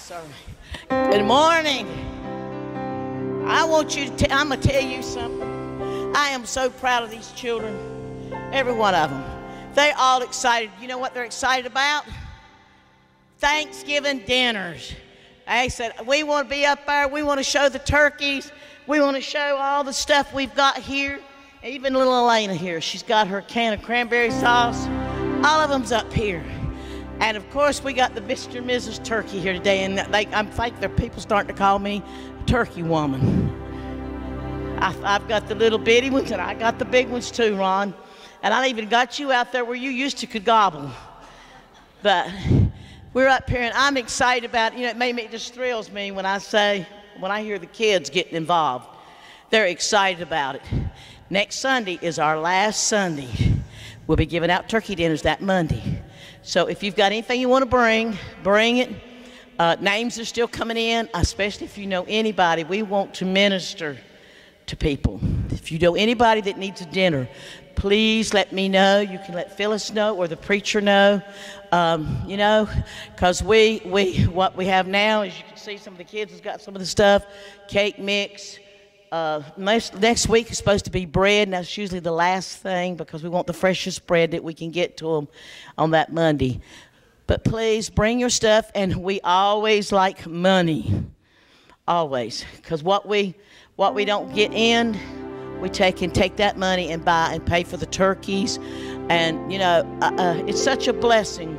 Sorry. Good morning. I want you to, I'm going to tell you something. I am so proud of these children, every one of them. They're all excited. You know what they're excited about? Thanksgiving dinners. They said, we want to be up there. We want to show the turkeys. We want to show all the stuff we've got here. Even little Elena here, she's got her can of cranberry sauce. All of them's up here. And of course, we got the Mr. and Mrs. Turkey here today. And they, I think there are people starting to call me Turkey Woman. I've got the little bitty ones, and I got the big ones too, Ron. And I even got you out there where you used to could gobble. But we're up here, and I'm excited about, you know, it just thrills me when I say, when I hear the kids getting involved. They're excited about it. Next Sunday is our last Sunday. We'll be giving out turkey dinners that Monday. So if you've got anything you want to bring, bring it. Names are still coming in, especially if you know anybody. We want to minister to people. If you know anybody that needs a dinner, please let me know. You can let Phyllis know or the preacher know, you know, because what we have now is you can see some of the kids has got some of the stuff, cake mix. Next week is supposed to be bread, and that's usually the last thing because we want the freshest bread that we can get to them on that Monday. But please bring your stuff, and we always like money, always, because what we don't get in, we take and take that money and buy and pay for the turkeys, and you know it's such a blessing.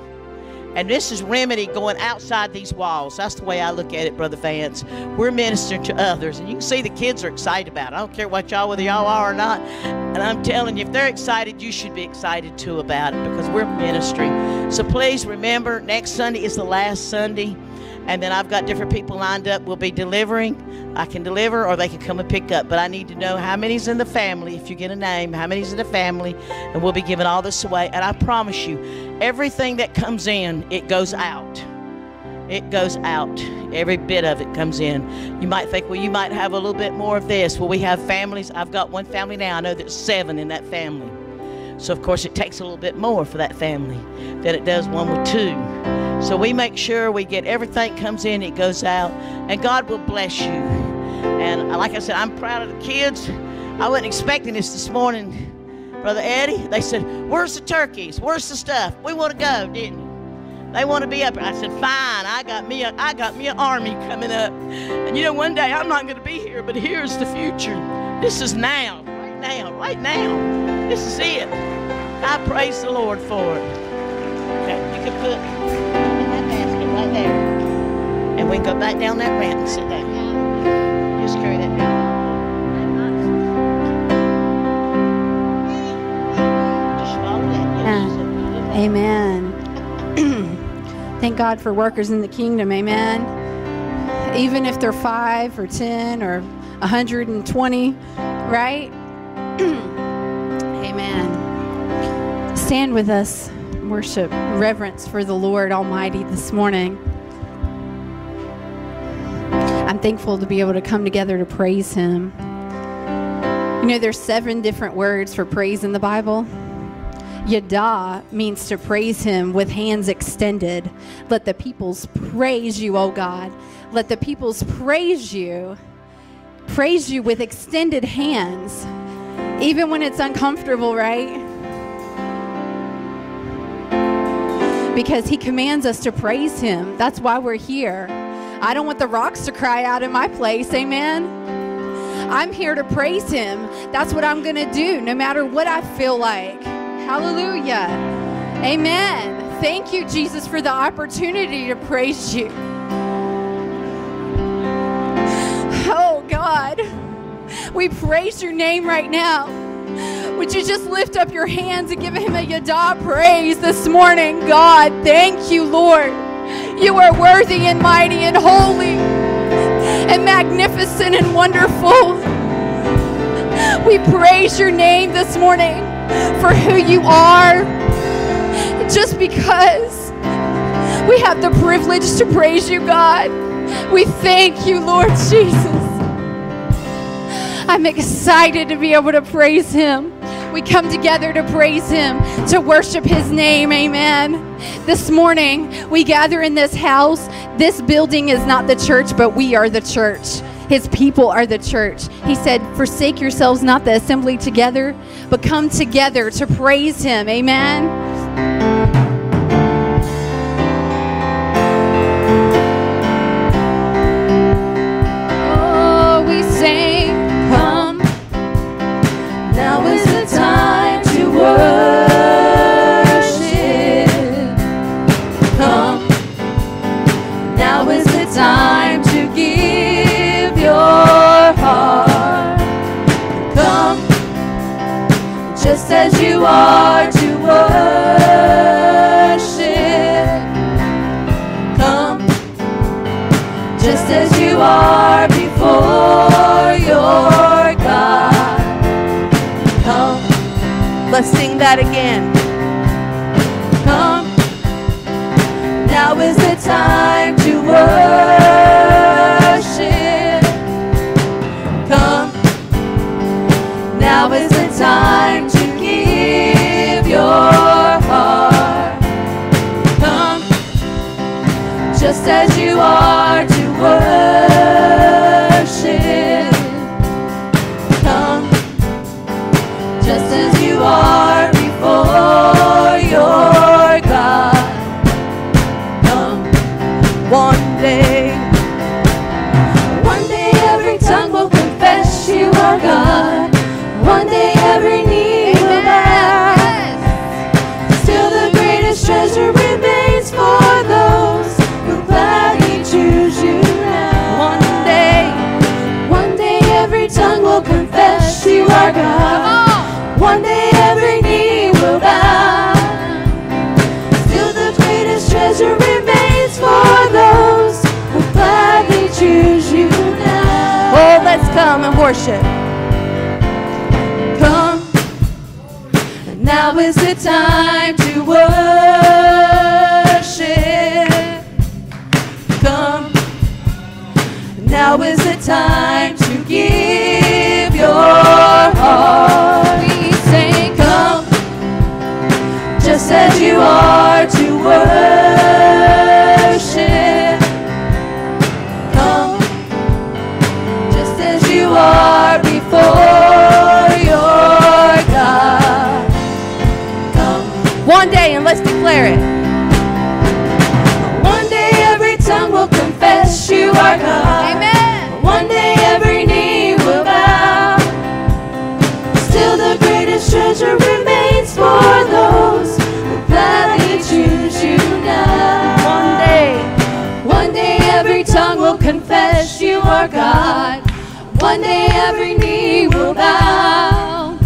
And this is Remedy going outside these walls. That's the way I look at it, Brother Vance. We're ministering to others. And you can see the kids are excited about it. I don't care what y'all, whether y'all are or not. And I'm telling you, if they're excited, you should be excited too about it because we're ministering. So please remember, next Sunday is the last Sunday. And then I've got different people lined up. We'll be delivering. I can deliver or they can come and pick up. But I need to know how many's in the family. If you get a name, how many's in the family. And we'll be giving all this away. And I promise you, everything that comes in, it goes out. It goes out. Every bit of it comes in. You might think, well, you might have a little bit more of this. Well, we have families. I've got one family now. I know there's 7 in that family. So, of course, it takes a little bit more for that family than it does one with 2. So we make sure we get everything comes in, it goes out, and God will bless you. And like I said, I'm proud of the kids. I wasn't expecting this morning, Brother Eddie. They said, where's the turkeys? Where's the stuff? We want to go, didn't we? They want to be up. And I said, fine, I got me an army coming up. And you know, one day I'm not going to be here, but here's the future. This is now, right now, right now. This is it. I praise the Lord for it. Okay, you can put... right there, and we go back down that ramp and sit down. Just carry that down. Just follow that. Amen. Thank God for workers in the kingdom. Amen. Even if they're 5 or 10 or 120, right? Amen. Stand with us. Worship, reverence for the Lord Almighty this morning. I'm thankful to be able to come together to praise Him. You know, there's 7 different words for praise in the Bible. Yadah means to praise Him with hands extended. Let the peoples praise you, O God. Let the peoples praise you. Praise you with extended hands. Even when it's uncomfortable, right? Because He commands us to praise Him. That's why we're here. I don't want the rocks to cry out in my place. Amen. I'm here to praise Him. That's what I'm going to do no matter what I feel like. Hallelujah. Amen. Thank you, Jesus, for the opportunity to praise you. Oh, God, we praise your name right now. Would you just lift up your hands and give Him a Yadah praise this morning? God, thank you, Lord. You are worthy and mighty and holy and magnificent and wonderful. We praise your name this morning for who you are. Just because we have the privilege to praise you, God, we thank you, Lord Jesus. I'm excited to be able to praise Him. we come together to praise him, to worship his name. Amen. This morning, we gather in this house. This building is not the church, but we are the church. His people are the church. He said, forsake yourselves, not the assembly together, but come together to praise him. Amen. Oh, we sing, come, now is the time to worship. Come, now is the time to give. Just as you are to worship, come, just as you are before your God, come. Let's sing that again. Come, now is the time to worship, come, now is the time to heart. Come, just as you are to worship. Come, just as you are before your God. Come, one day every tongue will confess you are God. One day every knee will bow. Treasure remains for those who gladly choose you now. One day every tongue will confess you are God. One day every knee will bow. Still the greatest treasure remains for those who gladly choose you now. Oh, let's come and worship. Come, and now is the time to worship. Now is the time to give your heart. We say, come, just as you are to worship. Come, just as you are before your God. Come. One day, and let's declare it. One day every tongue will confess you are God. Amen. One day every knee will bow. Still the greatest treasure remains for those who gladly choose you now. One day every tongue will confess you are God. One day every knee will bow.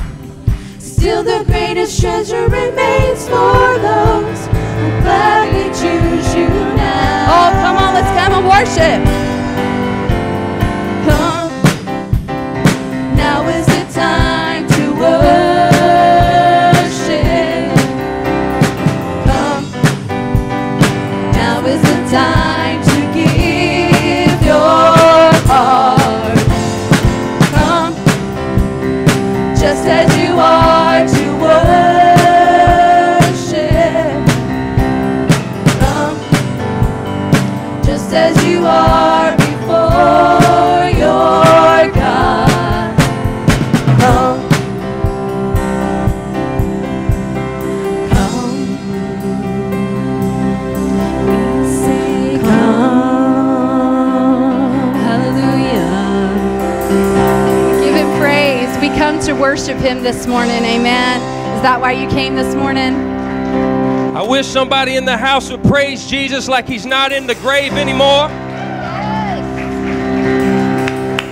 Still the greatest treasure remains for those who gladly choose you now. Oh, come on, let's come and worship. Come, now is the time to worship. Come, now is the time to give your heart. Come, just as you are to worship. Come, just as you are before. To worship him this morning. Amen. Is that why you came this morning? I wish somebody in the house would praise Jesus like he's not in the grave anymore. Yes.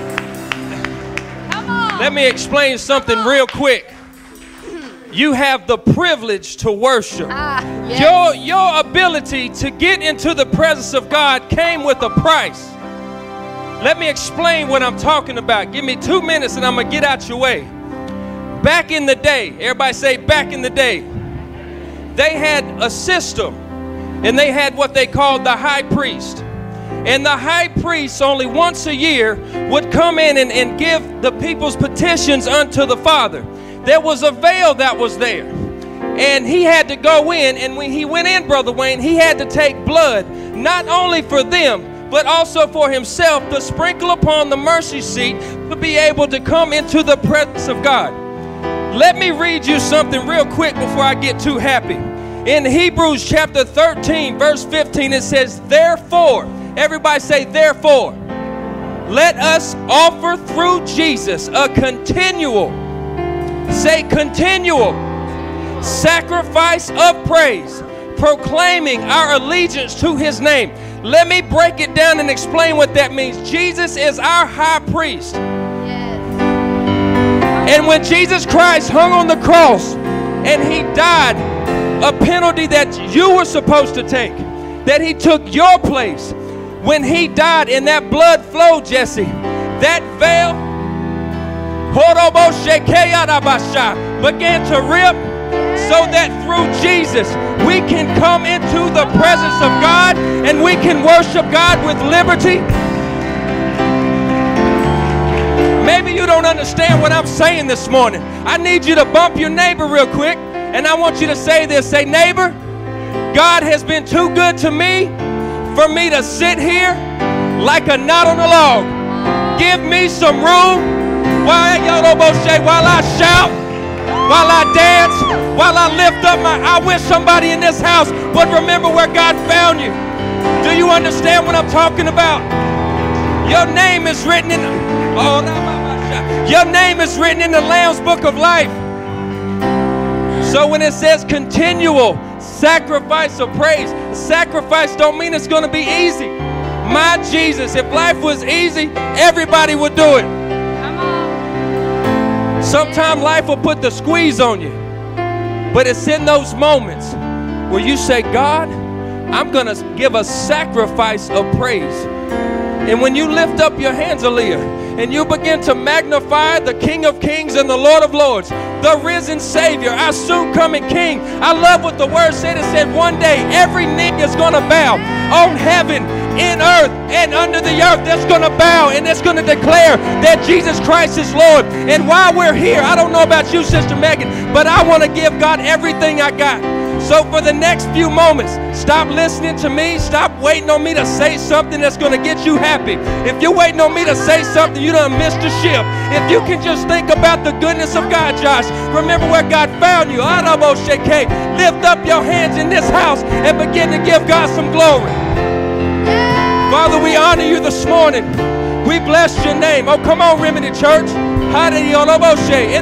Come on. Let me explain something real quick. You have the privilege to worship. Yes. Your ability to get into the presence of God came with a price. Let me explain what I'm talking about. Give me 2 minutes and I'm going to get out your way. Back in the day, everybody say back in the day, they had a system and they had what they called the high priest. And the high priest only once a year would come in and give the people's petitions unto the Father. there was a veil that was there. And he had to go in, and when he went in, Brother Wayne, he had to take blood, not only for them, but also for himself, to sprinkle upon the mercy seat to be able to come into the presence of God. Let me read you something real quick before I get too happy. In Hebrews chapter 13, verse 15, it says, therefore, everybody say, therefore, let us offer through Jesus a continual, say continual, sacrifice of praise, proclaiming our allegiance to his name. Let me break it down and explain what that means. Jesus is our high priest. Yes. And when Jesus Christ hung on the cross and he died, a penalty that you were supposed to take, that he took your place. When he died and that blood flowed, Jesse, that veil began to rip, so that through Jesus we can come into the presence of God and we can worship God with liberty. Maybe you don't understand what I'm saying this morning. I need you to bump your neighbor real quick, and I want you to say this. Say, neighbor, God has been too good to me for me to sit here like a knot on a log. Give me some room while I shout, while I dance, while I lift up my... I wish somebody in this house would remember where God found you. Do you understand what I'm talking about? Your name is written in... Oh, your name is written in the Lamb's book of life. So when it says continual sacrifice of praise, sacrifice don't mean it's going to be easy. My Jesus, if life was easy, everybody would do it. Sometimes life will put the squeeze on you, but it's in those moments where you say, God, I'm going to give a sacrifice of praise. And when you lift up your hands, Aaliyah, and you begin to magnify the King of Kings and the Lord of Lords, the risen Savior, our soon coming King. I love what the word said. It said one day every knee is going to bow on heaven, in earth, and under the earth. That's going to bow and that's going to declare that Jesus Christ is Lord. And while we're here, I don't know about you, Sister Megan, but I want to give God everything I got. So for the next few moments, stop listening to me. Stop waiting on me to say something that's going to get you happy. If you're waiting on me to say something, you done missed the ship. If you can just think about the goodness of God, Josh, remember where God found you. Lift up your hands in this house and begin to give God some glory. Father, we honor you this morning. We bless your name. Oh, come on, Remedy Church. In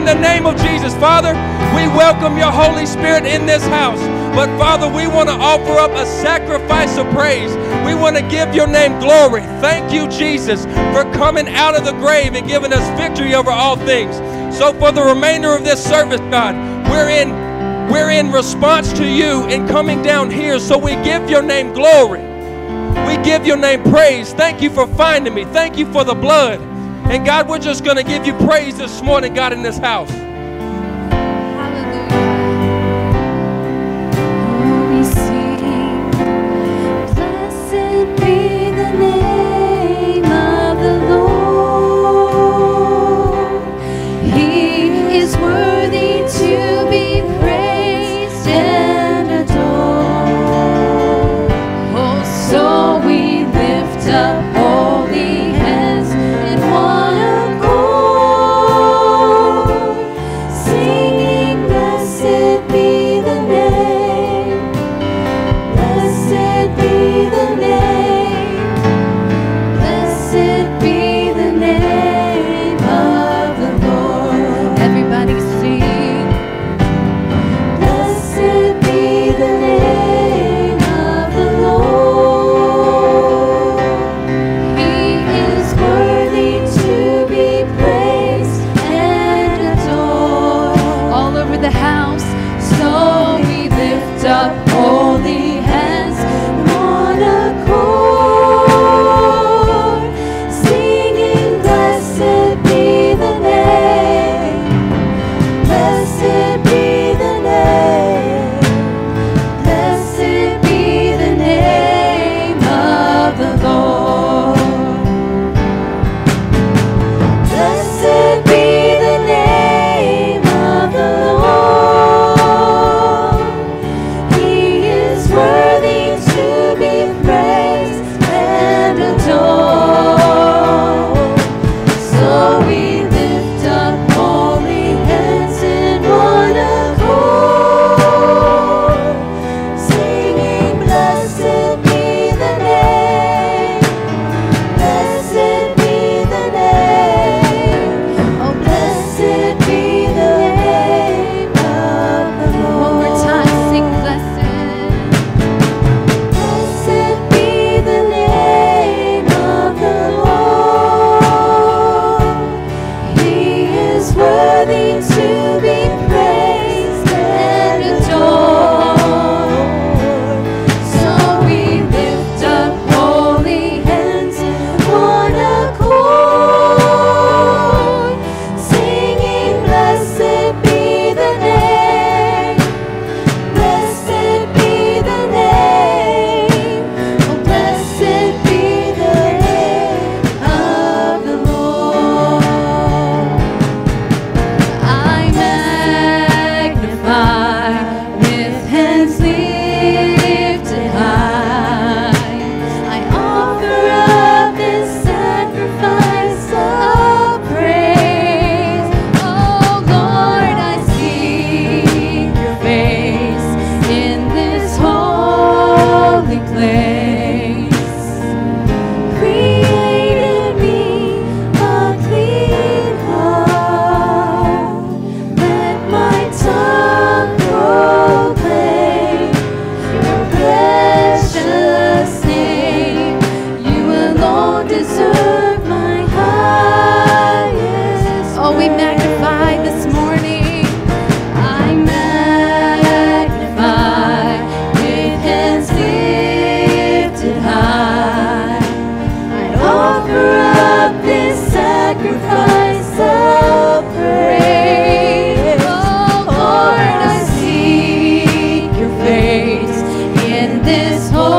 the name of Jesus, Father, we welcome your Holy Spirit in this house. But, Father, we want to offer up a sacrifice of praise. We want to give your name glory. Thank you, Jesus, for coming out of the grave and giving us victory over all things. So for the remainder of this service, God, we're in response to you in coming down here. So we give your name glory. We give your name praise. Thank you for finding me. Thank you for the blood. And God, we're just going to give you praise this morning, God, in this house. Hallelujah. We sing, blessed be the name of the Lord. He is worthy to be praised and adored. Oh, so up holy hands in one accord, Still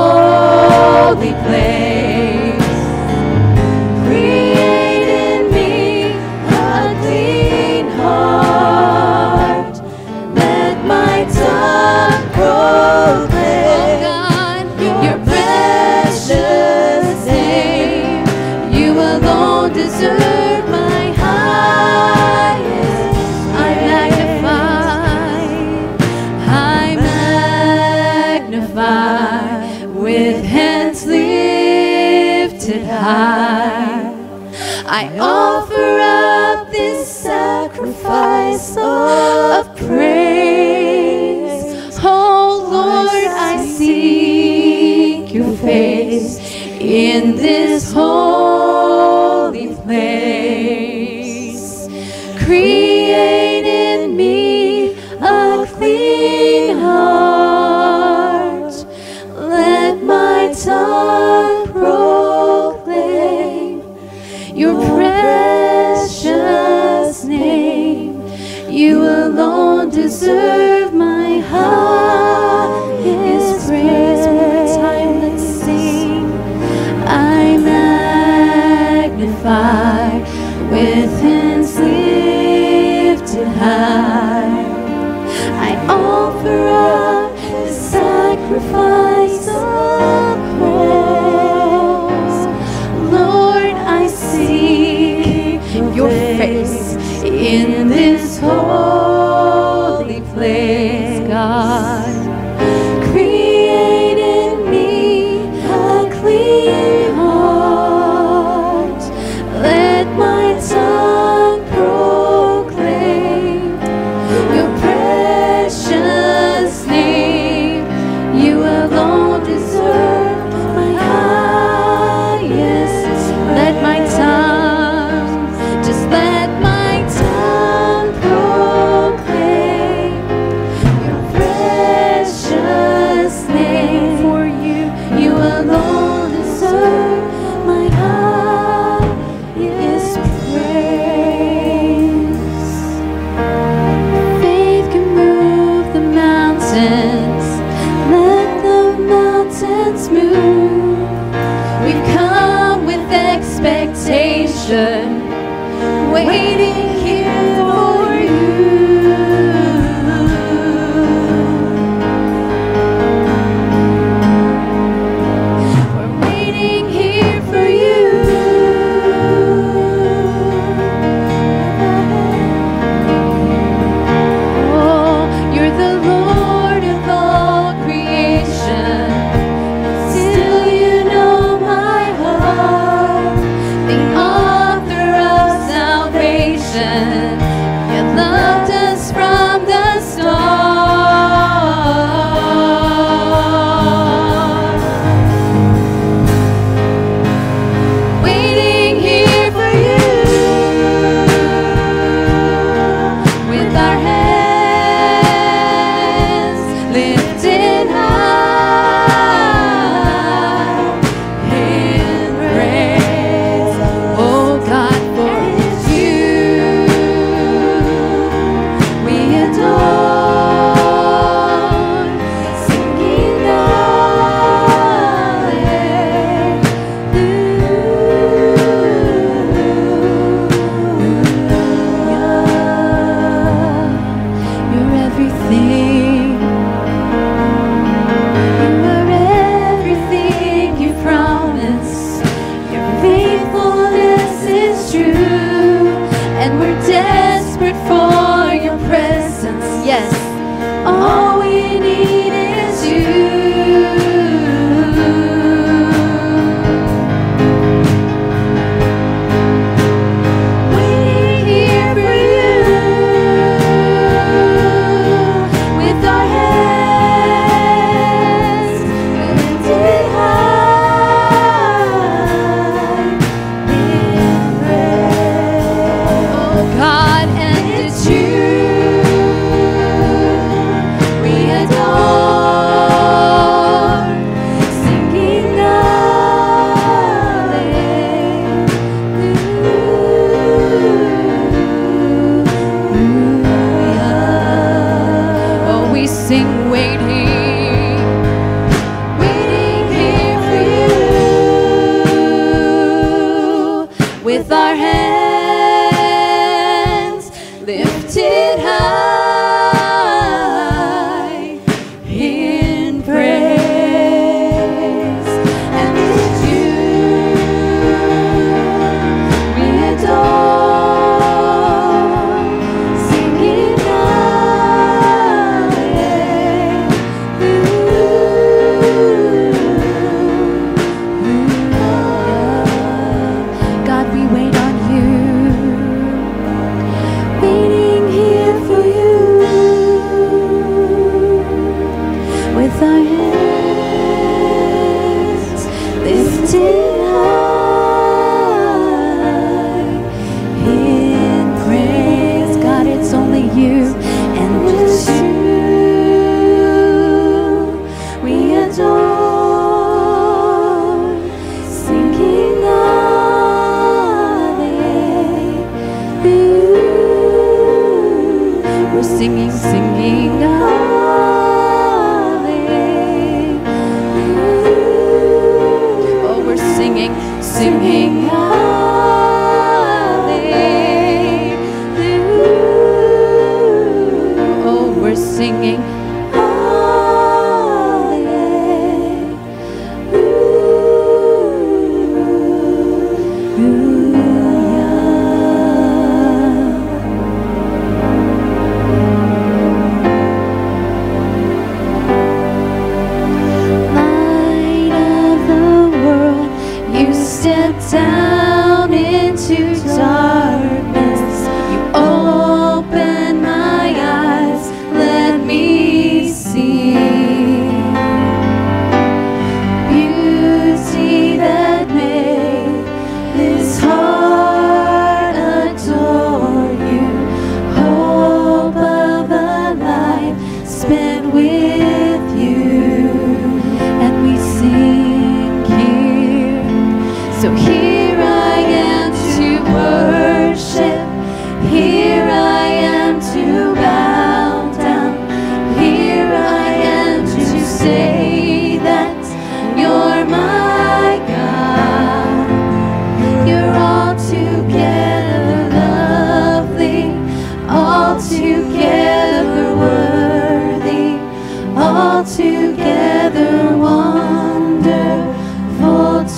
Wonderful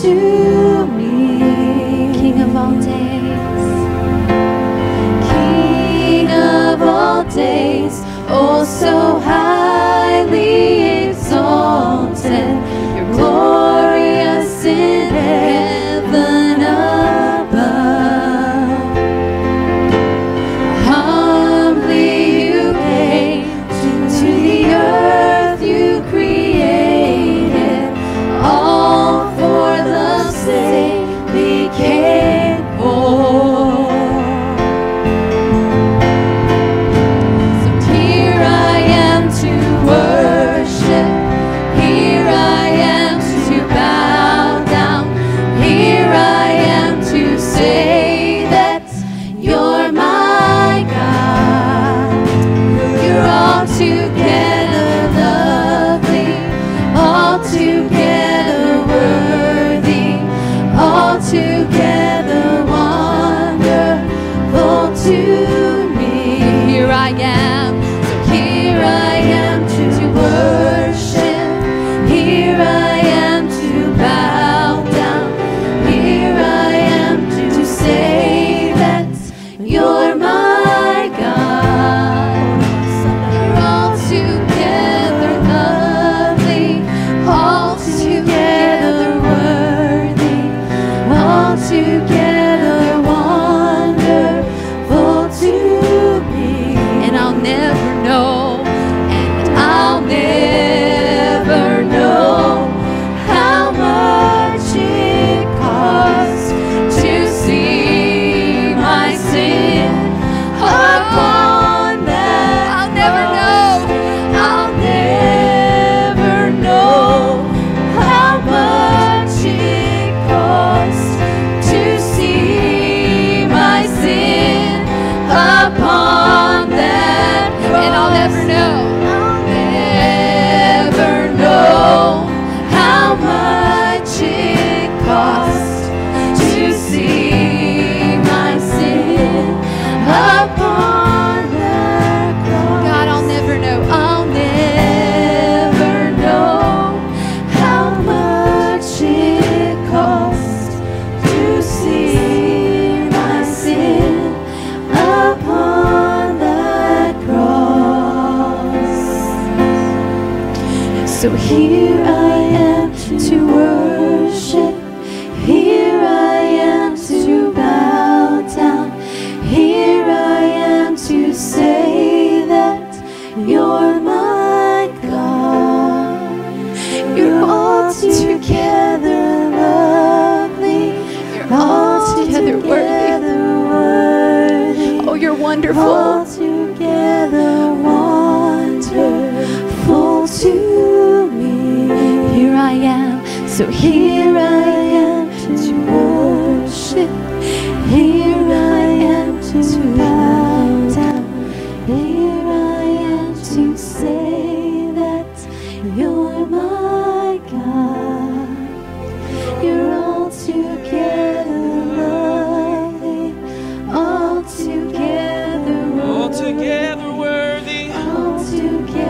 to me, King of all days. wonderful. Altogether wonderful to me. Here I am, so here I am to worship. Here I am to bow down. Here I am to say that you're my God. You're altogether lovely, altogether worthy, altogether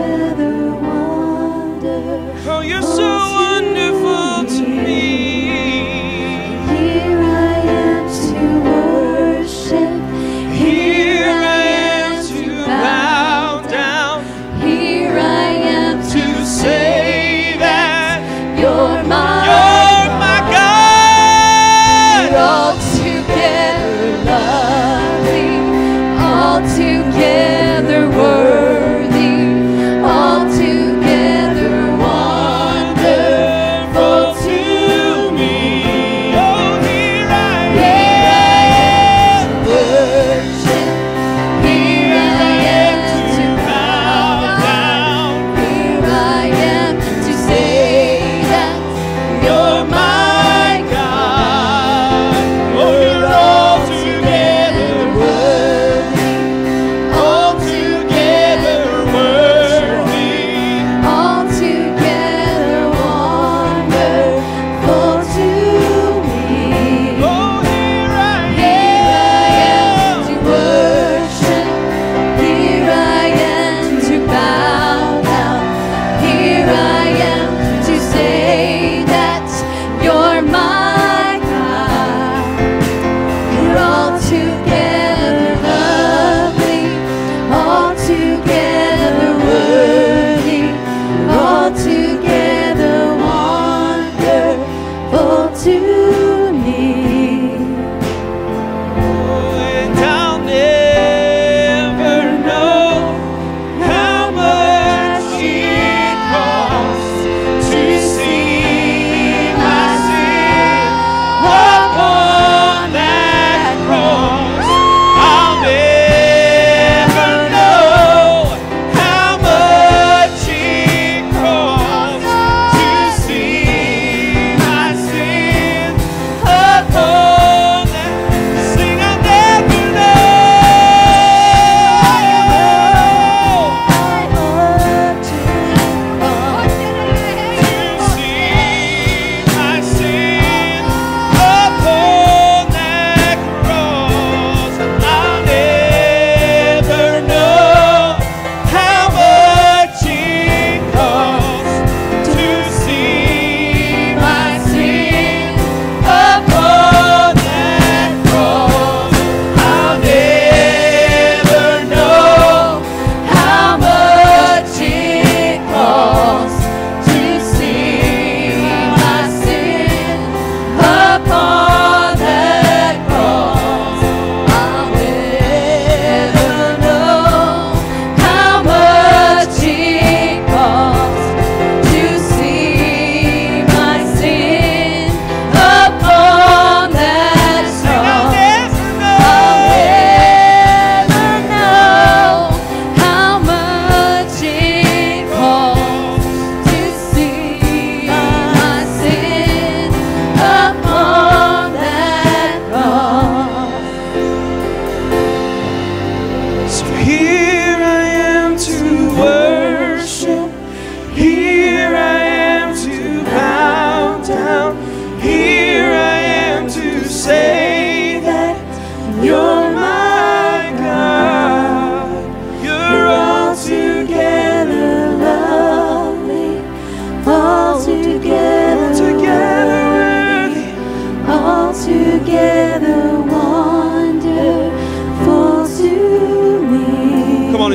worthy, altogether wonderful. Oh, you're so wonderful to me.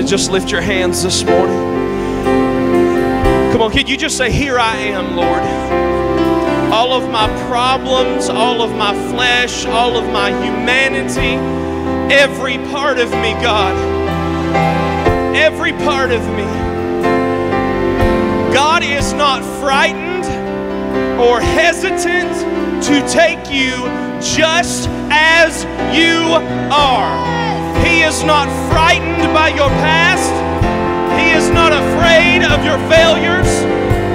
Just lift your hands this morning. Come on, can you just say, here I am, Lord. All of my problems, all of my flesh, all of my humanity, every part of me, God. Every part of me. God is not frightened or hesitant to take you just as you are. He He is not frightened by your past. He is not afraid of your failures.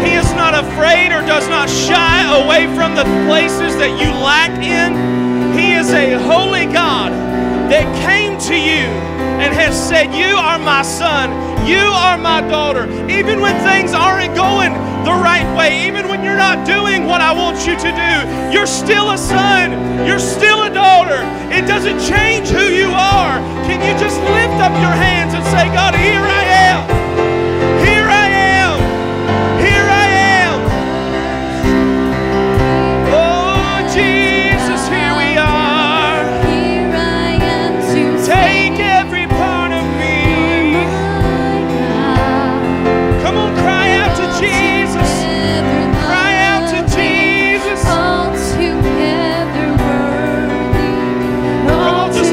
He is not afraid or does not shy away from the places that you lack in. He is a holy God that came to you and has said, you are my son, you are my daughter. Even when things aren't going the right way, even when you're not doing what I want you to do, you're still a son, you're still a daughter. It doesn't change who you are. Can you just lift up your hands and say, God, here I am.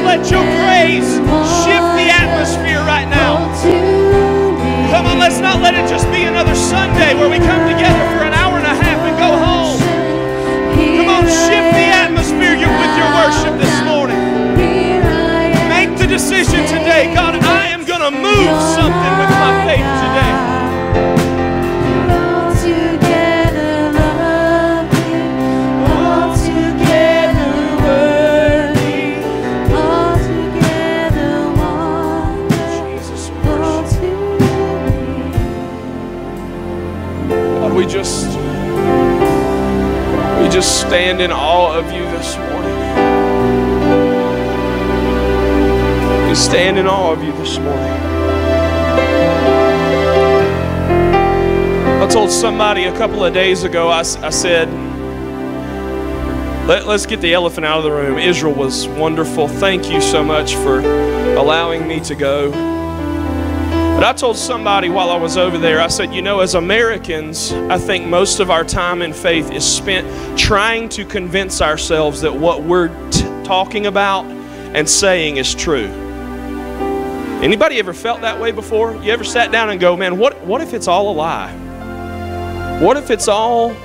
Let your praise shift the atmosphere right now. Come on, let's not let it just be another Sunday where we come together for an hour and a half and go home. Come on, shift the atmosphere with your worship this morning. Make the decision today, God, I am going to move something with my faith today. We just stand in awe of you this morning. We stand in awe of you this morning. I told somebody a couple of days ago, I said, let's get the elephant out of the room. Israel was wonderful. Thank you so much for allowing me to go. But I told somebody while I was over there, I said, you know, as Americans, I think most of our time in faith is spent trying to convince ourselves that what we're talking about and saying is true. Anybody ever felt that way before? You ever sat down and go, man, what if it's all a lie? What if it's all,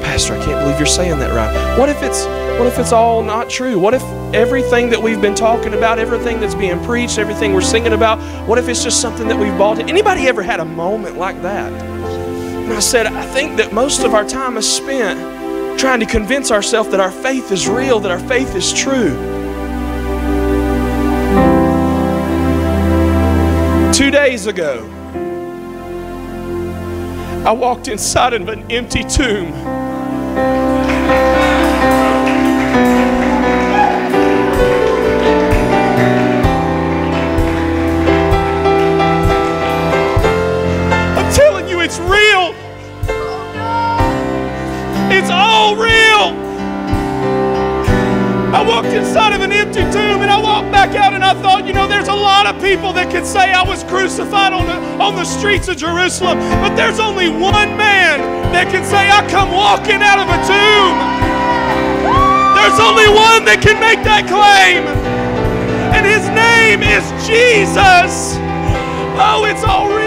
Pastor, I can't believe you're saying that right. What if it's all not true? What if everything that we've been talking about, everything that's being preached, everything we're singing about, what if it's just something that we've bought in? Anybody ever had a moment like that? And I said, I think that most of our time is spent trying to convince ourselves that our faith is real, that our faith is true. 2 days ago, I walked inside of an empty tomb. It's real. It's all real. I walked inside of an empty tomb and I walked back out and I thought, you know, there's a lot of people that could say I was crucified on the streets of Jerusalem, but there's only one man that can say I come walking out of a tomb. There's only one that can make that claim, and his name is Jesus. Oh, it's all real.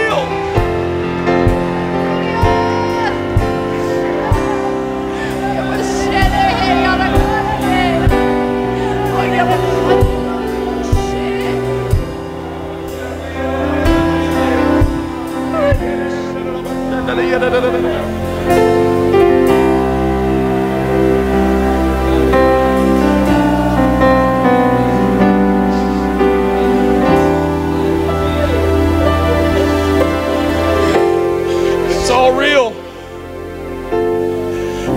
It's all real.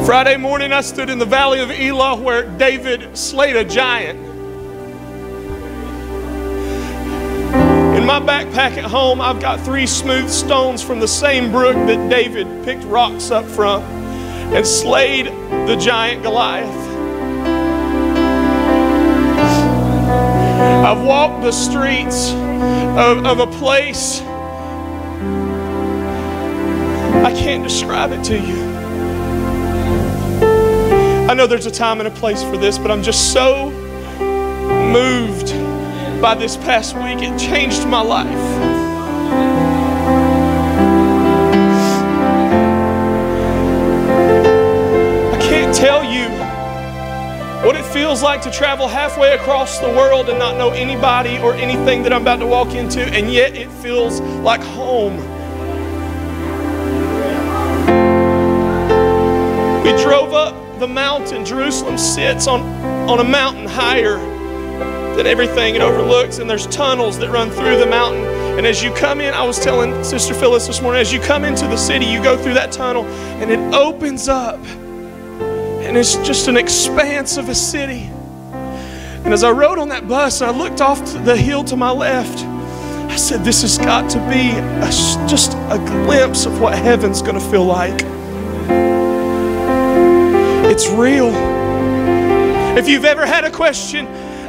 Friday morning, I stood in the valley of Elah where David slayed a giant. In my backpack at home, I've got 3 smooth stones from the same brook that David picked rocks up from and slayed the giant Goliath. I've walked the streets of a place, I can't describe it to you. I know there's a time and a place for this, but I'm just so moved by this past week. It changed my life. I can't tell you What it feels like to travel halfway across the world and not know anybody or anything that I'm about to walk into, and yet it feels like home. We drove up the mountain. Jerusalem sits on a mountain higher than everything it overlooks, and there's tunnels that run through the mountain. And as you come in, I was telling Sister Phyllis this morning, as you come into the city, you go through that tunnel and it opens up. And it's just an expanse of a city. And as I rode on that bus and I looked off to the hill to my left, I said, this has got to be just a glimpse of what heaven's going to feel like. It's real. If you've ever had a question,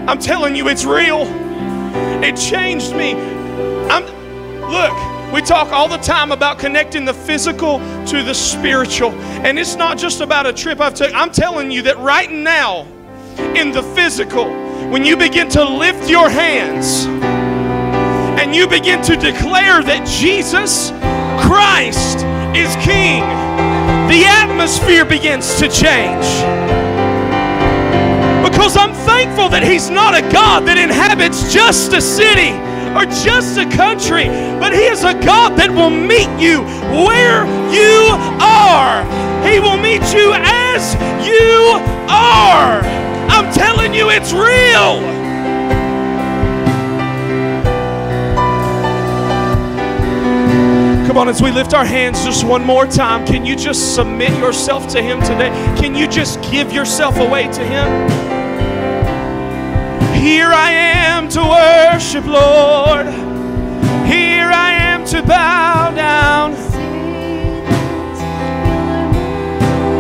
I'm telling you, it's real. It changed me. Look, we talk all the time about connecting the physical to the spiritual. And it's not just about a trip I've taken. I'm telling you that right now, in the physical, when you begin to lift your hands and you begin to declare that Jesus Christ is King, the atmosphere begins to change. Because I'm thankful that He's not a God that inhabits just a city or just a country, but He is a God that will meet you where you are. He will meet you as you are. I'm telling you, it's real. Come on, as we lift our hands just one more time, can you just submit yourself to Him today? Can you just give yourself away to Him? Here I am to worship, Lord. Here I am to bow down.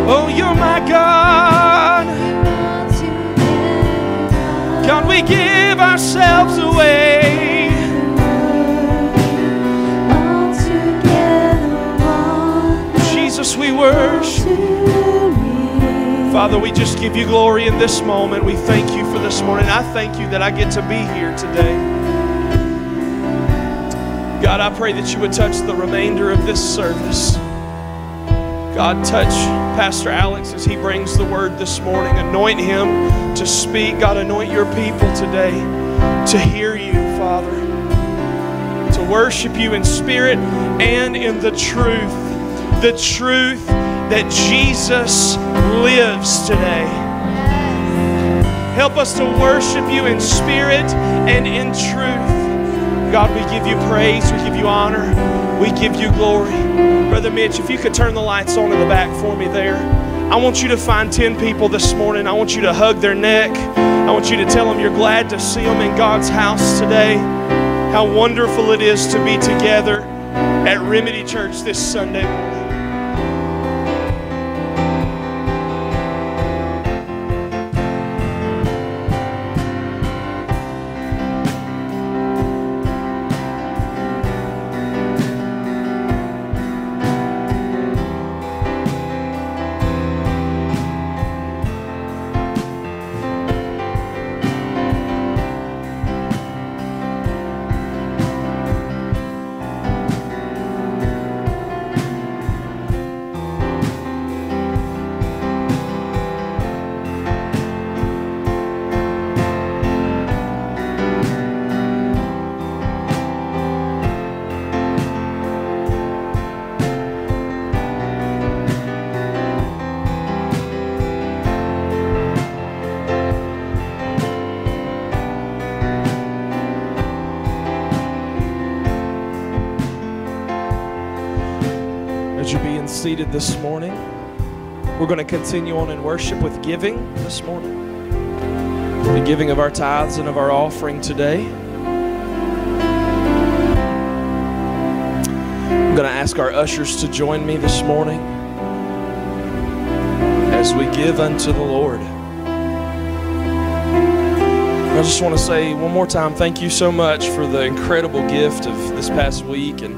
Oh, You're my God. God, we give ourselves away. Jesus, we worship. Father, we just give You glory in this moment. We thank You for this morning. I thank You that I get to be here today. God, I pray that You would touch the remainder of this service. God, touch Pastor Alex as he brings the word this morning. Anoint him to speak. God, anoint Your people today to hear You, Father, to worship You in spirit and in the truth. The truth that Jesus lives today. Help us to worship You in spirit and in truth. God, we give You praise, we give You honor, we give You glory. Brother Mitch, if you could turn the lights on in the back for me there. I want you to find 10 people this morning. I want you to hug their neck. I want you to tell them you're glad to see them in God's house today. How wonderful it is to be together at Remedy Church this Sunday morning. Seated this morning. We're going to continue on in worship with giving this morning. The giving of our tithes and of our offering today. I'm going to ask our ushers to join me this morning as we give unto the Lord. I just want to say one more time, thank you so much for the incredible gift of this past week, and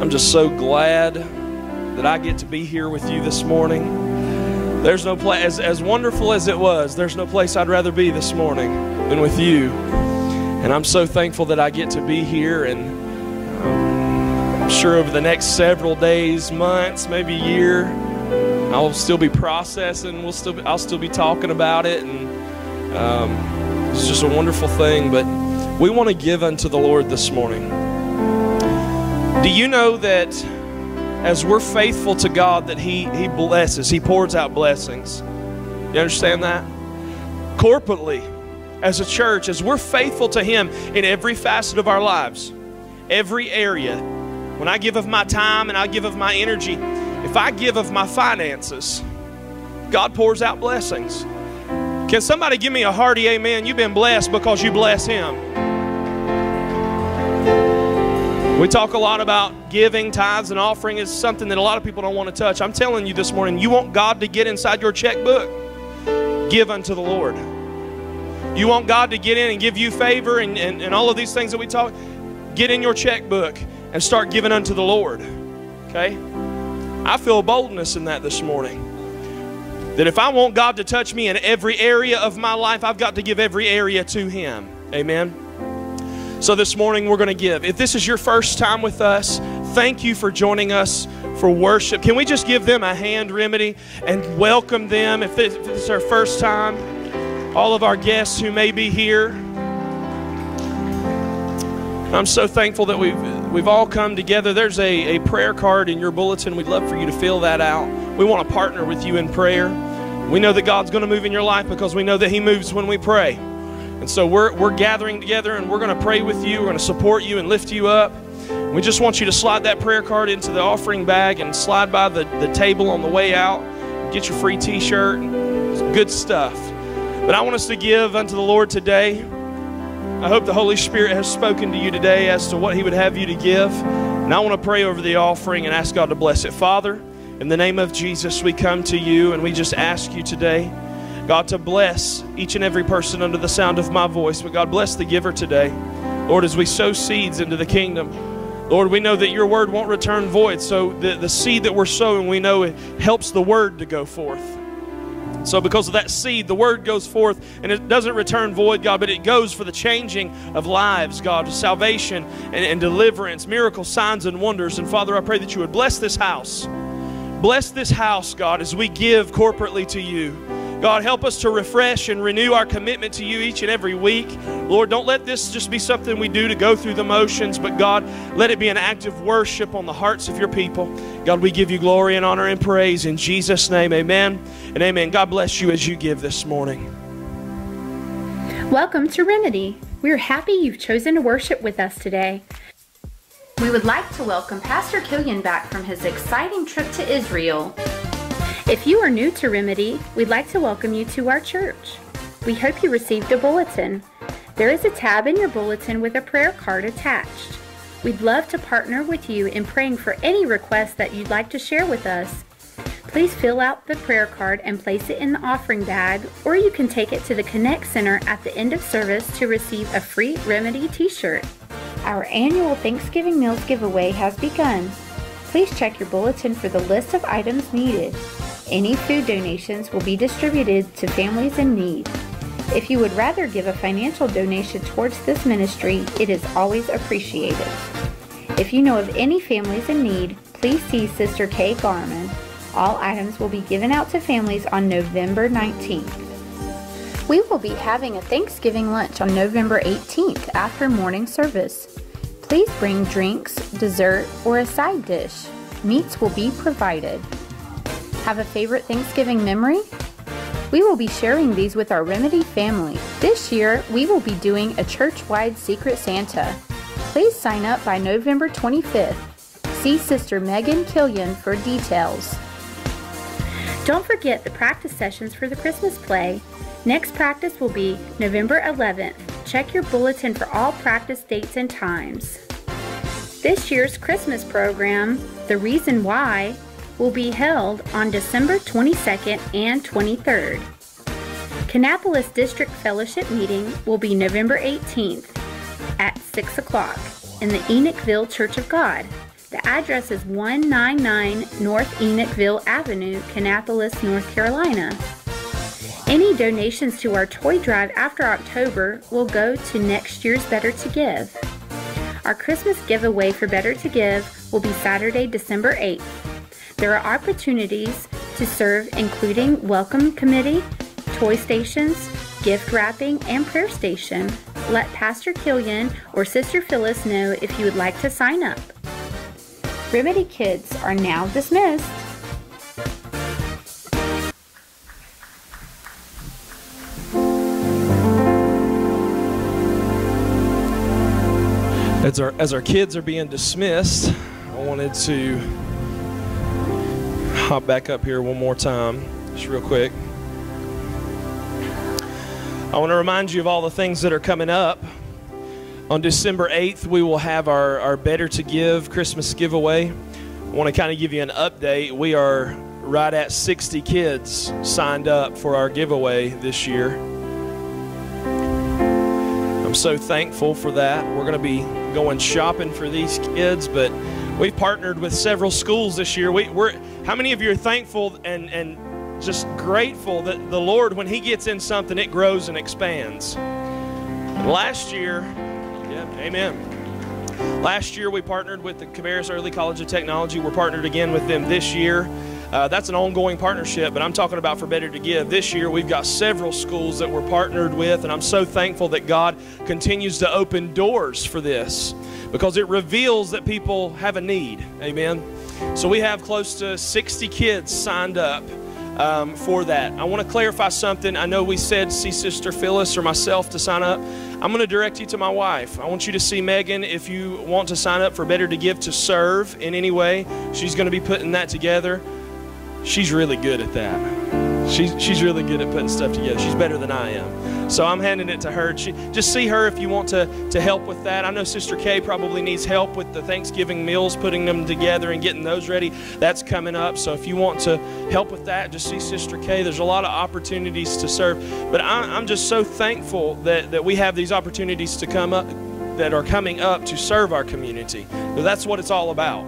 I'm just so glad that I get to be here with you this morning. There's no place, as wonderful as it was, there's no place I'd rather be this morning than with you. And I'm so thankful that I get to be here, and I'm sure over the next several days, months, maybe year, I'll still be processing. I'll still be talking about it, and it's just a wonderful thing. But we want to give unto the Lord this morning. Do you know that as we're faithful to God, that He blesses, He pours out blessings? You understand that? Corporately, as a church, as we're faithful to Him in every facet of our lives, every area. When I give of my time and I give of my energy, if I give of my finances, God pours out blessings. Can somebody give me a hearty amen? You've been blessed because you bless Him. We talk a lot about giving, tithes, and offering is something that a lot of people don't want to touch. I'm telling you this morning, you want God to get inside your checkbook? Give unto the Lord. You want God to get in and give you favor and all of these things that we talk? Get in your checkbook and start giving unto the Lord. Okay? I feel boldness in that this morning. That if I want God to touch me in every area of my life, I've got to give every area to Him. Amen? So this morning we're going to give. If this is your first time with us, thank you for joining us for worship. Can we just give them a hand, Remedy, and welcome them? If this is our first time, all of our guests who may be here. I'm so thankful that we've all come together. There's a prayer card in your bulletin. We'd love for you to fill that out. We want to partner with you in prayer. We know that God's going to move in your life because we know that He moves when we pray. And so we're gathering together and we're going to pray with you. We're going to support you and lift you up. We just want you to slide that prayer card into the offering bag and slide by the table on the way out. Get your free t-shirt. Good stuff. But I want us to give unto the Lord today. I hope the Holy Spirit has spoken to you today as to what He would have you to give. And I want to pray over the offering and ask God to bless it. Father, in the name of Jesus, we come to you and we just ask you today, God, to bless each and every person under the sound of my voice. But God, bless the giver today. Lord, as we sow seeds into the kingdom, Lord, we know that your word won't return void. So the seed that we're sowing, we know it helps the word to go forth. So because of that seed, the word goes forth, and it doesn't return void, God, but it goes for the changing of lives, God, to salvation and deliverance, miracles, signs, and wonders. And, Father, I pray that you would bless this house. Bless this house, God, as we give corporately to you. God, help us to refresh and renew our commitment to you each and every week. Lord, don't let this just be something we do to go through the motions, but God, let it be an act of worship on the hearts of your people. God, we give you glory and honor and praise in Jesus' name, amen and amen. God bless you as you give this morning. Welcome to Remedy. We're happy you've chosen to worship with us today. We would like to welcome Pastor Killian back from his exciting trip to Israel. If you are new to Remedy, we'd like to welcome you to our church. We hope you received a bulletin. There is a tab in your bulletin with a prayer card attached. We'd love to partner with you in praying for any requests that you'd like to share with us. Please fill out the prayer card and place it in the offering bag, or you can take it to the Connect Center at the end of service to receive a free Remedy t-shirt. Our annual Thanksgiving Meals giveaway has begun. Please check your bulletin for the list of items needed. Any food donations will be distributed to families in need. If you would rather give a financial donation towards this ministry, it is always appreciated. If you know of any families in need, please see Sister Kay Garman. All items will be given out to families on November 19th. We will be having a Thanksgiving lunch on November 18th after morning service. Please bring drinks, dessert, or a side dish. Meats will be provided. Have a favorite Thanksgiving memory? We will be sharing these with our Remedy family. This year, we will be doing a church-wide Secret Santa. Please sign up by November 25th. See Sister Megan Killian for details. Don't forget the practice sessions for the Christmas play. Next practice will be November 11th. Check your bulletin for all practice dates and times. This year's Christmas program, The Reason Why, will be held on December 22nd and 23rd. Kannapolis District Fellowship Meeting will be November 18th at 6 o'clock in the Enochville Church of God. The address is 199 North Enochville Avenue, Kannapolis, North Carolina. Any donations to our toy drive after October will go to next year's Better to Give. Our Christmas giveaway for Better to Give will be Saturday, December 8th. There are opportunities to serve, including welcome committee, toy stations, gift wrapping, and prayer station. Let Pastor Killian or Sister Phyllis know if you would like to sign up. Remedy Kids are now dismissed. As our kids are being dismissed, I wanted to hop back up here one more time, just real quick. I want to remind you of all the things that are coming up. On December 8th, we will have our Better to Give Christmas giveaway. I want to kind of give you an update. We are right at 60 kids signed up for our giveaway this year. I'm so thankful for that. We're going to be going shopping for these kids, but we've partnered with several schools this year. How many of you are thankful and just grateful that the Lord, when He gets in something, it grows and expands? Last year, yeah, amen. Last year we partnered with the Cabarrus Early College of Technology. We're partnered again with them this year. That's an ongoing partnership, but I'm talking about for Better to Give. This year we've got several schools that we're partnered with, and I'm so thankful that God continues to open doors for this because it reveals that people have a need, amen. So we have close to 60 kids signed up for that. I want to clarify something. I know we said see Sister Phyllis or myself to sign up. I'm going to direct you to my wife. I want you to see Megan if you want to sign up for Better to Give to serve in any way. She's going to be putting that together. She's really good at that. She's really good at putting stuff together. She's better than I am. So I'm handing it to her. Just see her if you want to help with that. I know Sister Kay probably needs help with the Thanksgiving meals, putting them together and getting those ready. That's coming up. So if you want to help with that, just see Sister Kay. There's a lot of opportunities to serve. But I'm just so thankful that we have these opportunities to come up, that are coming up to serve our community. So that's what it's all about.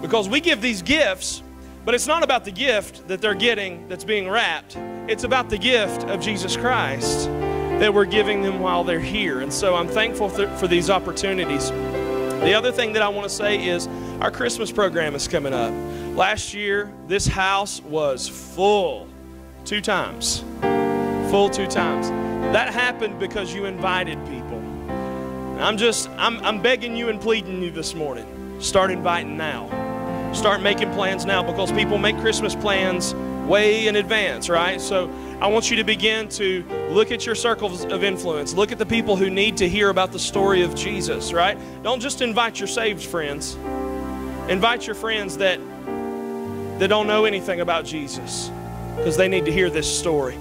Because we give these gifts, but it's not about the gift that they're getting that's being wrapped. It's about the gift of Jesus Christ that we're giving them while they're here. And so I'm thankful for these opportunities. The other thing that I want to say is our Christmas program is coming up. Last year, this house was full 2 times. Full 2 times. That happened because you invited people. I'm begging you and pleading you this morning. Start inviting now. Start making plans now, because people make Christmas plans way in advance, right? So I want you to begin to look at your circles of influence. Look at the people who need to hear about the story of Jesus, right? Don't just invite your saved friends. Invite your friends that don't know anything about Jesus, because they need to hear this story.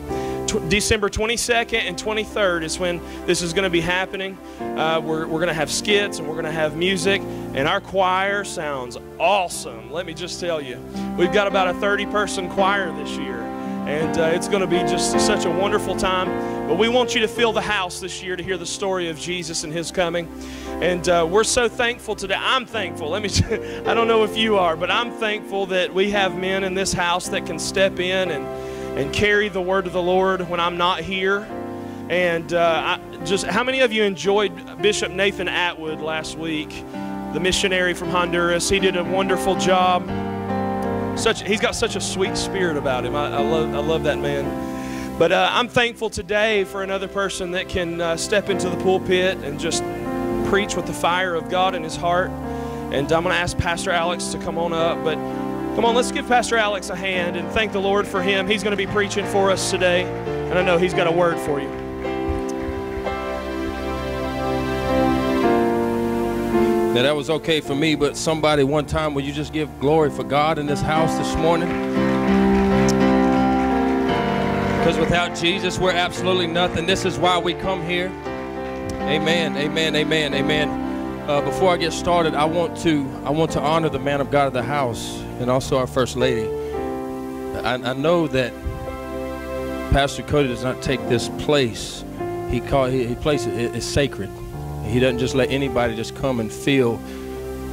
December 22nd and 23rd is when this is going to be happening. We're going to have skits and we're going to have music, and our choir sounds awesome. Let me just tell you, we've got about a 30-person choir this year, and it's going to be just such a wonderful time. But we want you to fill the house this year to hear the story of Jesus and His coming. And we're so thankful today. I'm thankful. I don't know if you are, but I'm thankful that we have men in this house that can step in and carry the word of the Lord when I'm not here. And how many of you enjoyed Bishop Nathan Atwood last week, the missionary from Honduras? He did a wonderful job. He's got such a sweet spirit about him. I love that man. But I'm thankful today for another person that can step into the pulpit and just preach with the fire of God in his heart. And I'm going to ask Pastor Alex to come on up, but come on, let's give Pastor Alex a hand and thank the Lord for him. He's going to be preaching for us today, and I know he's got a word for you. Now, that was okay for me, but somebody one time, will you just give glory for God in this house this morning? Because without Jesus, we're absolutely nothing. This is why we come here. Amen, amen, amen, amen. Before I get started, I want to honor the man of God of the house and also our First Lady. I know that Pastor Cody does not take this place. He places it is sacred. He doesn't just let anybody just come and feel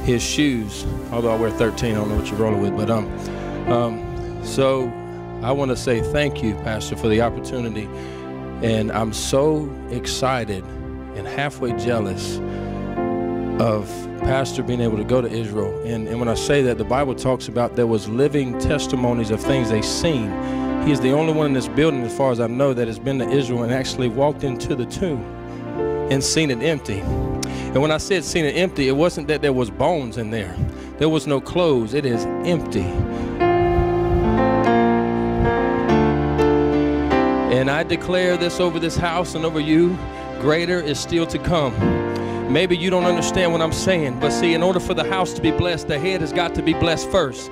his shoes. Although I wear 13, I don't know what you're rolling with, but so I want to say thank you, Pastor, for the opportunity, and I'm so excited and halfway jealous of Pastor being able to go to Israel. And when I say that, the Bible talks about there was living testimonies of things they seen. He is the only one in this building, as far as I know, that has been to Israel and actually walked into the tomb and seen it empty. And when I said seen it empty, it wasn't that there was bones in there. There was no clothes. It is empty. And I declare this over this house and over you, greater is still to come. Maybe you don't understand what I'm saying, but see, in order for the house to be blessed, the head has got to be blessed first.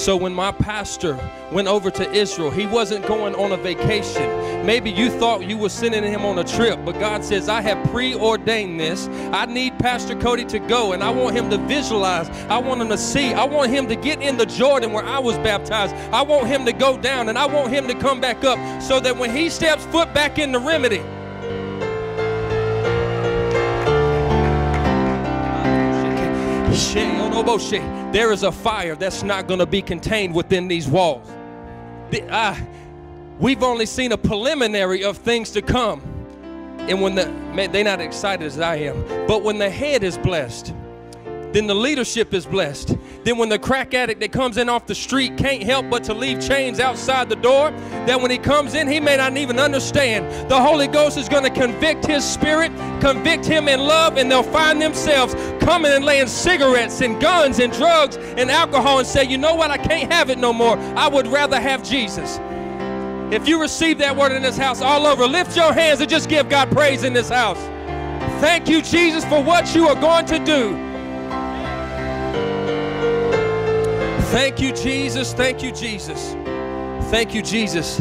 So when my pastor went over to Israel, he wasn't going on a vacation. Maybe you thought you were sending him on a trip, but God says, I have preordained this. I need Pastor Cody to go, and I want him to visualize. I want him to see. I want him to get in the Jordan where I was baptized. I want him to go down, and I want him to come back up so that when he steps foot back in the Remedy, there is a fire that's not going to be contained within these walls. We've only seen a preliminary of things to come. And when they're not excited as I am, but when the head is blessed, then the leadership is blessed. Then when the crack addict that comes in off the street can't help but to leave chains outside the door, that when he comes in, he may not even understand. The Holy Ghost is going to convict his spirit, convict him in love, and they'll find themselves coming and laying cigarettes and guns and drugs and alcohol and say, you know what, I can't have it no more. I would rather have Jesus. If you receive that word in this house all over, lift your hands and just give God praise in this house. Thank you, Jesus, for what you are going to do. Thank you, Jesus. Thank you, Jesus. Thank you, Jesus.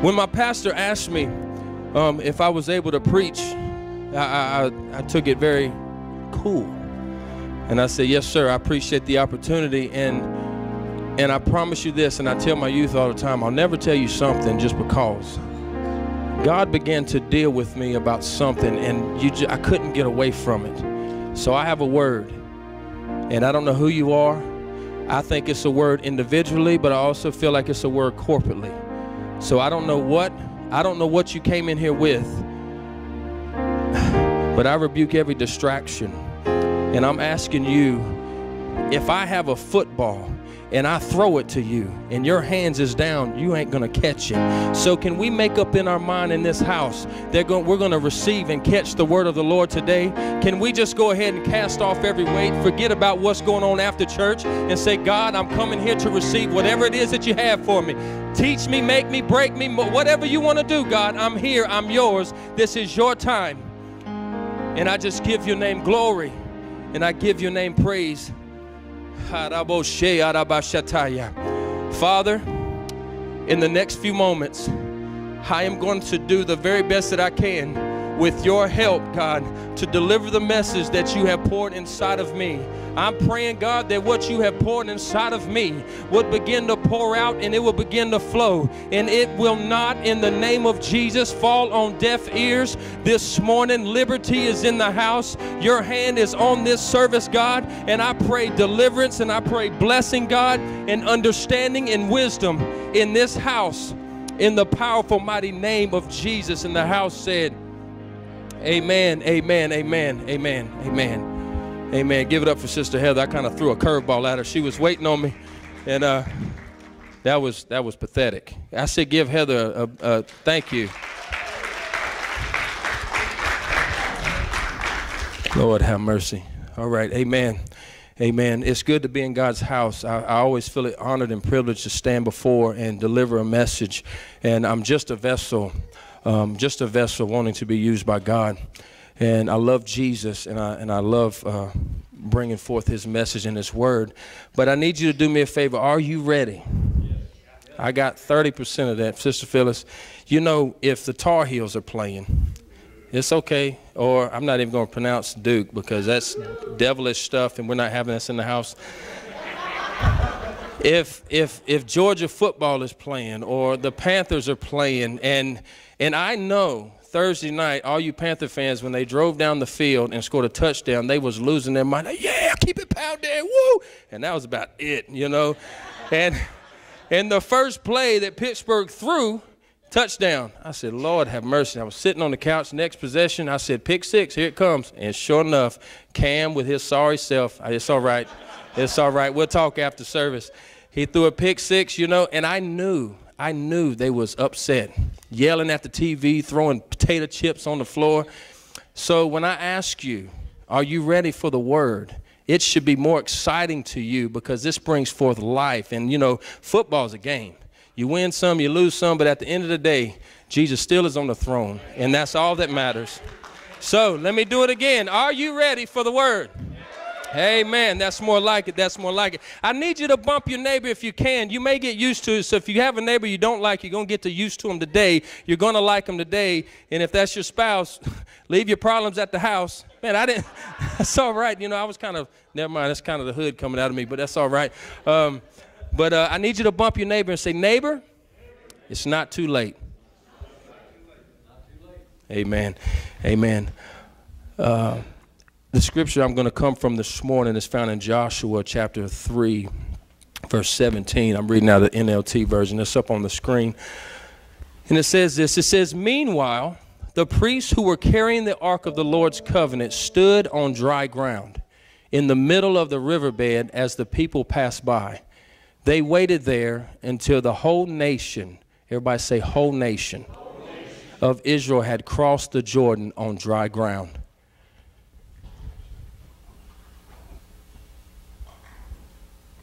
When my pastor asked me if I was able to preach, I took it very cool. And I said, yes, sir, I appreciate the opportunity. And I promise you this, and I tell my youth all the time, I'll never tell you something just because. God began to deal with me about something, and I couldn't get away from it. So I have a word. And I don't know who you are. I think it's a word individually, but I also feel like it's a word corporately. So I don't know what you came in here with, but I rebuke every distraction. And I'm asking you, if I have a football and I throw it to you and your hands is down, you ain't gonna catch it. So can we make up in our mind in this house that we're gonna receive and catch the word of the Lord today? Can we just go ahead and cast off every weight, forget about what's going on after church, and say, God, I'm coming here to receive whatever it is that you have for me. Teach me, make me, break me, whatever you wanna do, God, I'm here, I'm yours. This is your time. And I just give your name glory, and I give your name praise. Father, in the next few moments, I am going to do the very best that I can with your help, God, to deliver the message that you have poured inside of me. I'm praying, God, that what you have poured inside of me would begin to pour out, and it will begin to flow, and it will not, in the name of Jesus, fall on deaf ears this morning. Liberty is in the house. Your hand is on this service, God, and I pray deliverance, and I pray blessing, God, and understanding and wisdom in this house, in the powerful, mighty name of Jesus. And the house said, amen, amen, amen, amen, amen. Amen. Give it up for Sister Heather. I kind of threw a curveball at her. She was waiting on me, and that was pathetic. I said, give Heather a thank you. Lord, have mercy. All right. Amen. Amen. It's good to be in God's house. I always feel it honored and privileged to stand before and deliver a message, and I'm just a vessel wanting to be used by God. And I love Jesus, and I love bringing forth his message and his word. But I need you to do me a favor. Are you ready? Yes. I got 30% of that, Sister Phyllis. You know, if the Tar Heels are playing, it's okay. Or I'm not even going to pronounce Duke, because that's devilish stuff, and we're not having this in the house. If Georgia football is playing, or the Panthers are playing, and I know Thursday night, all you Panther fans, when they drove down the field and scored a touchdown, they was losing their mind. Like, yeah, keep it pounding, woo! And that was about it, you know. And the first play that Pittsburgh threw touchdown. I said, Lord, have mercy. I was sitting on the couch, next possession. I said, pick six, here it comes. And sure enough, Cam with his sorry self, it's all right. It's all right. We'll talk after service. He threw a pick six, you know, and I knew they was upset, yelling at the TV, throwing potato chips on the floor. So when I ask you, are you ready for the word? It should be more exciting to you because this brings forth life. And, you know, football's a game. You win some, you lose some, but at the end of the day, Jesus still is on the throne, and that's all that matters. So let me do it again. Are you ready for the word? Amen. That's more like it. That's more like it. I need you to bump your neighbor if you can. You may get used to it. So if you have a neighbor you don't like, you're going to get used to them today. You're going to like them today. And if that's your spouse, leave your problems at the house. Man, I didn't. That's all right. You know, I was kind of, never mind. That's kind of the hood coming out of me, but that's all right. But I need you to bump your neighbor and say, neighbor, it's not too late. Amen. Amen. The scripture I'm going to come from this morning is found in Joshua chapter 3, verse 17. I'm reading out of the NLT version. It's up on the screen. And it says this. It says, meanwhile, the priests who were carrying the ark of the Lord's covenant stood on dry ground in the middle of the riverbed as the people passed by. They waited there until the whole nation, everybody say whole nation, whole nation, of Israel had crossed the Jordan on dry ground.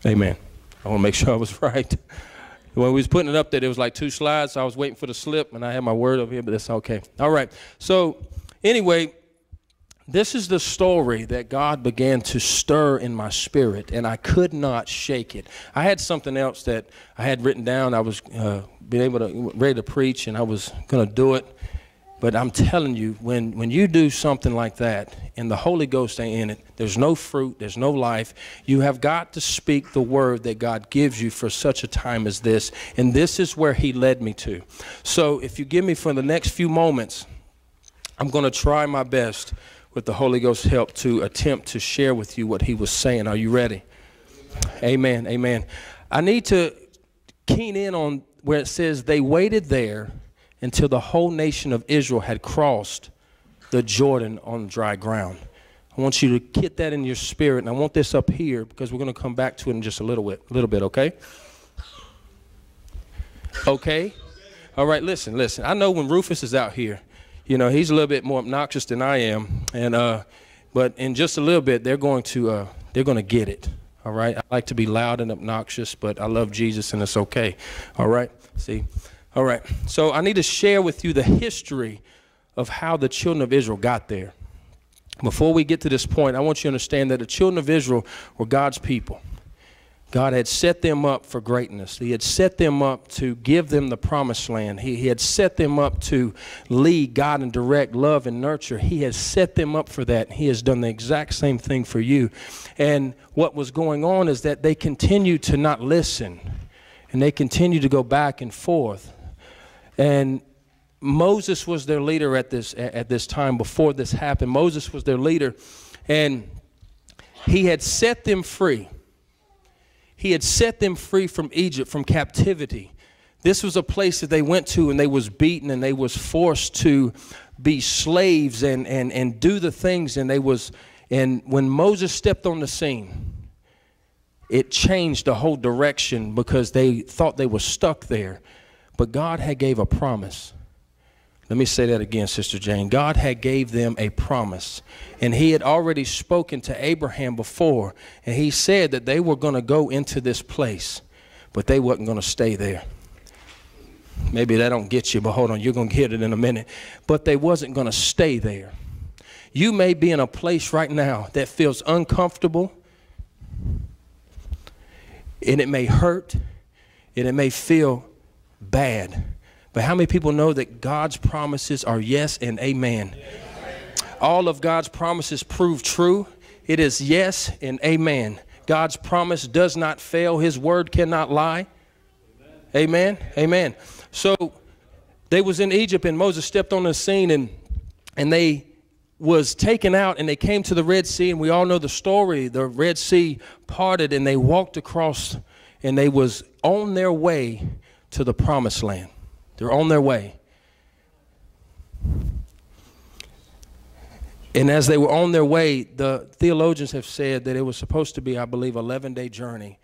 Amen. I want to make sure I was right. When we was putting it up there was like two slides, so I was waiting for the slip, and I had my word over here, but that's okay. All right. So anyway, this is the story that God began to stir in my spirit, and I could not shake it. I had something else that I had written down. I was ready to preach, and I was going to do it. But I'm telling you, when you do something like that and the Holy Ghost ain't in it, there's no fruit, there's no life. You have got to speak the word that God gives you for such a time as this. And this is where he led me to. So if you give me for the next few moments, I'm going to try my best with the Holy Ghost's help to attempt to share with you what he was saying. Are you ready? Amen. Amen. I need to keen in on where it says they waited there until the whole nation of Israel had crossed the Jordan on dry ground. I want you to get that in your spirit, and I want this up here because we're going to come back to it in just a little bit, okay? Okay? All right, listen. I know when Rufus is out here, you know, he's a little bit more obnoxious than I am, and but in just a little bit, they're going to get it, all right? I like to be loud and obnoxious, but I love Jesus, and it's okay, all right? See? All right, so I need to share with you the history of how the children of Israel got there. Before we get to this point, I want you to understand that the children of Israel were God's people. God had set them up for greatness. He had set them up to give them the promised land. He had set them up to lead, guide, and direct, love, and nurture. He has set them up for that. He has done the exact same thing for you. And what was going on is that they continued to not listen, and they continued to go back and forth. And Moses was their leader at this time before this happened. Moses was their leader, and he had set them free. He had set them free from Egypt, from captivity. This was a place that they went to, and they was beaten, and they was forced to be slaves and do the things. And when Moses stepped on the scene, it changed the whole direction because they thought they were stuck there. But God had gave a promise. Let me say that again, Sister Jane. God had gave them a promise. And he had already spoken to Abraham before. And he said that they were going to go into this place, but they wasn't going to stay there. Maybe that don't get you, but hold on, you're going to get it in a minute. But they wasn't going to stay there. You may be in a place right now that feels uncomfortable, and it may hurt, and it may feel bad. But how many people know that God's promises are yes and amen? Yes. All of God's promises prove true. It is yes and amen. God's promise does not fail. His word cannot lie. Amen. Amen. Amen. So they was in Egypt, and Moses stepped on the scene, and they was taken out, and they came to the Red Sea, and we all know the story. The Red Sea parted, and they walked across, and they was on their way to the promised land. They're on their way. And as they were on their way, the theologians have said that it was supposed to be, I believe, an 11-day journey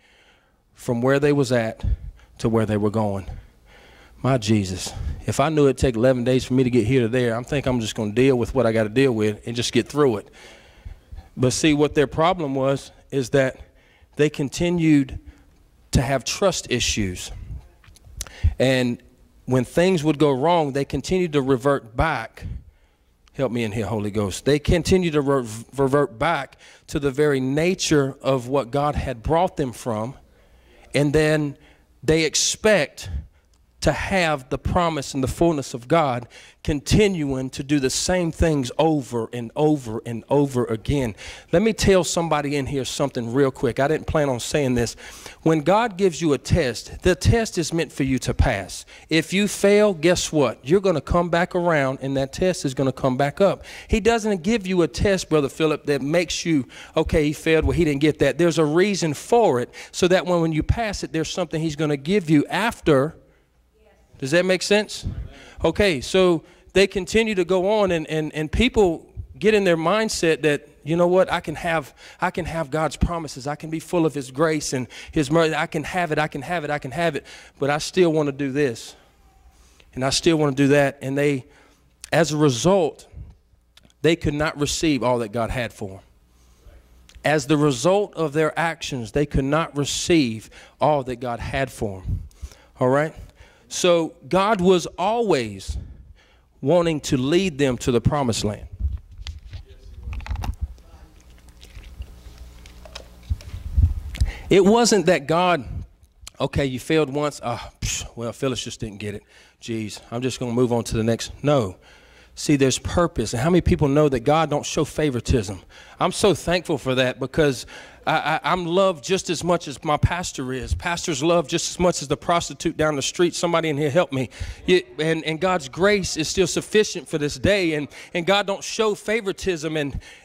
from where they was at to where they were going. My Jesus, if I knew it'd take 11 days for me to get here to there, I think I'm just going to deal with what I got to deal with and just get through it. But see, what their problem was is that they continued to have trust issues. And when things would go wrong, they continued to revert back. Help me in here, Holy Ghost. They continue to revert back to the very nature of what God had brought them from, and then they expect to have the promise and the fullness of God continuing to do the same things over and over and over again. Let me tell somebody in here something real quick. I didn't plan on saying this. When God gives you a test, the test is meant for you to pass. If you fail, guess what? You're going to come back around and that test is going to come back up. He doesn't give you a test, Brother Philip, that makes you, okay, he failed, well, he didn't get that. There's a reason for it, so that when you pass it, there's something he's going to give you after. Does that make sense? Okay, so they continue to go on, and people get in their mindset that, you know what, I can have God's promises. I can be full of his grace and his mercy. I can have it. But I still want to do this, and I still want to do that. And they, as a result, they could not receive all that God had for them. As the result of their actions, they could not receive all that God had for them. All right? So God was always wanting to lead them to the promised land. It wasn't that God, okay, you failed once. Well, Phyllis just didn't get it. Jeez, I'm just going to move on to the next. No. See, there's purpose. And how many people know that God don't show favoritism? I'm so thankful for that, because I'm loved just as much as my pastor is. Pastor's loved just as much as the prostitute down the street. Somebody in here help me. And God's grace is still sufficient for this day. And God don't show favoritism.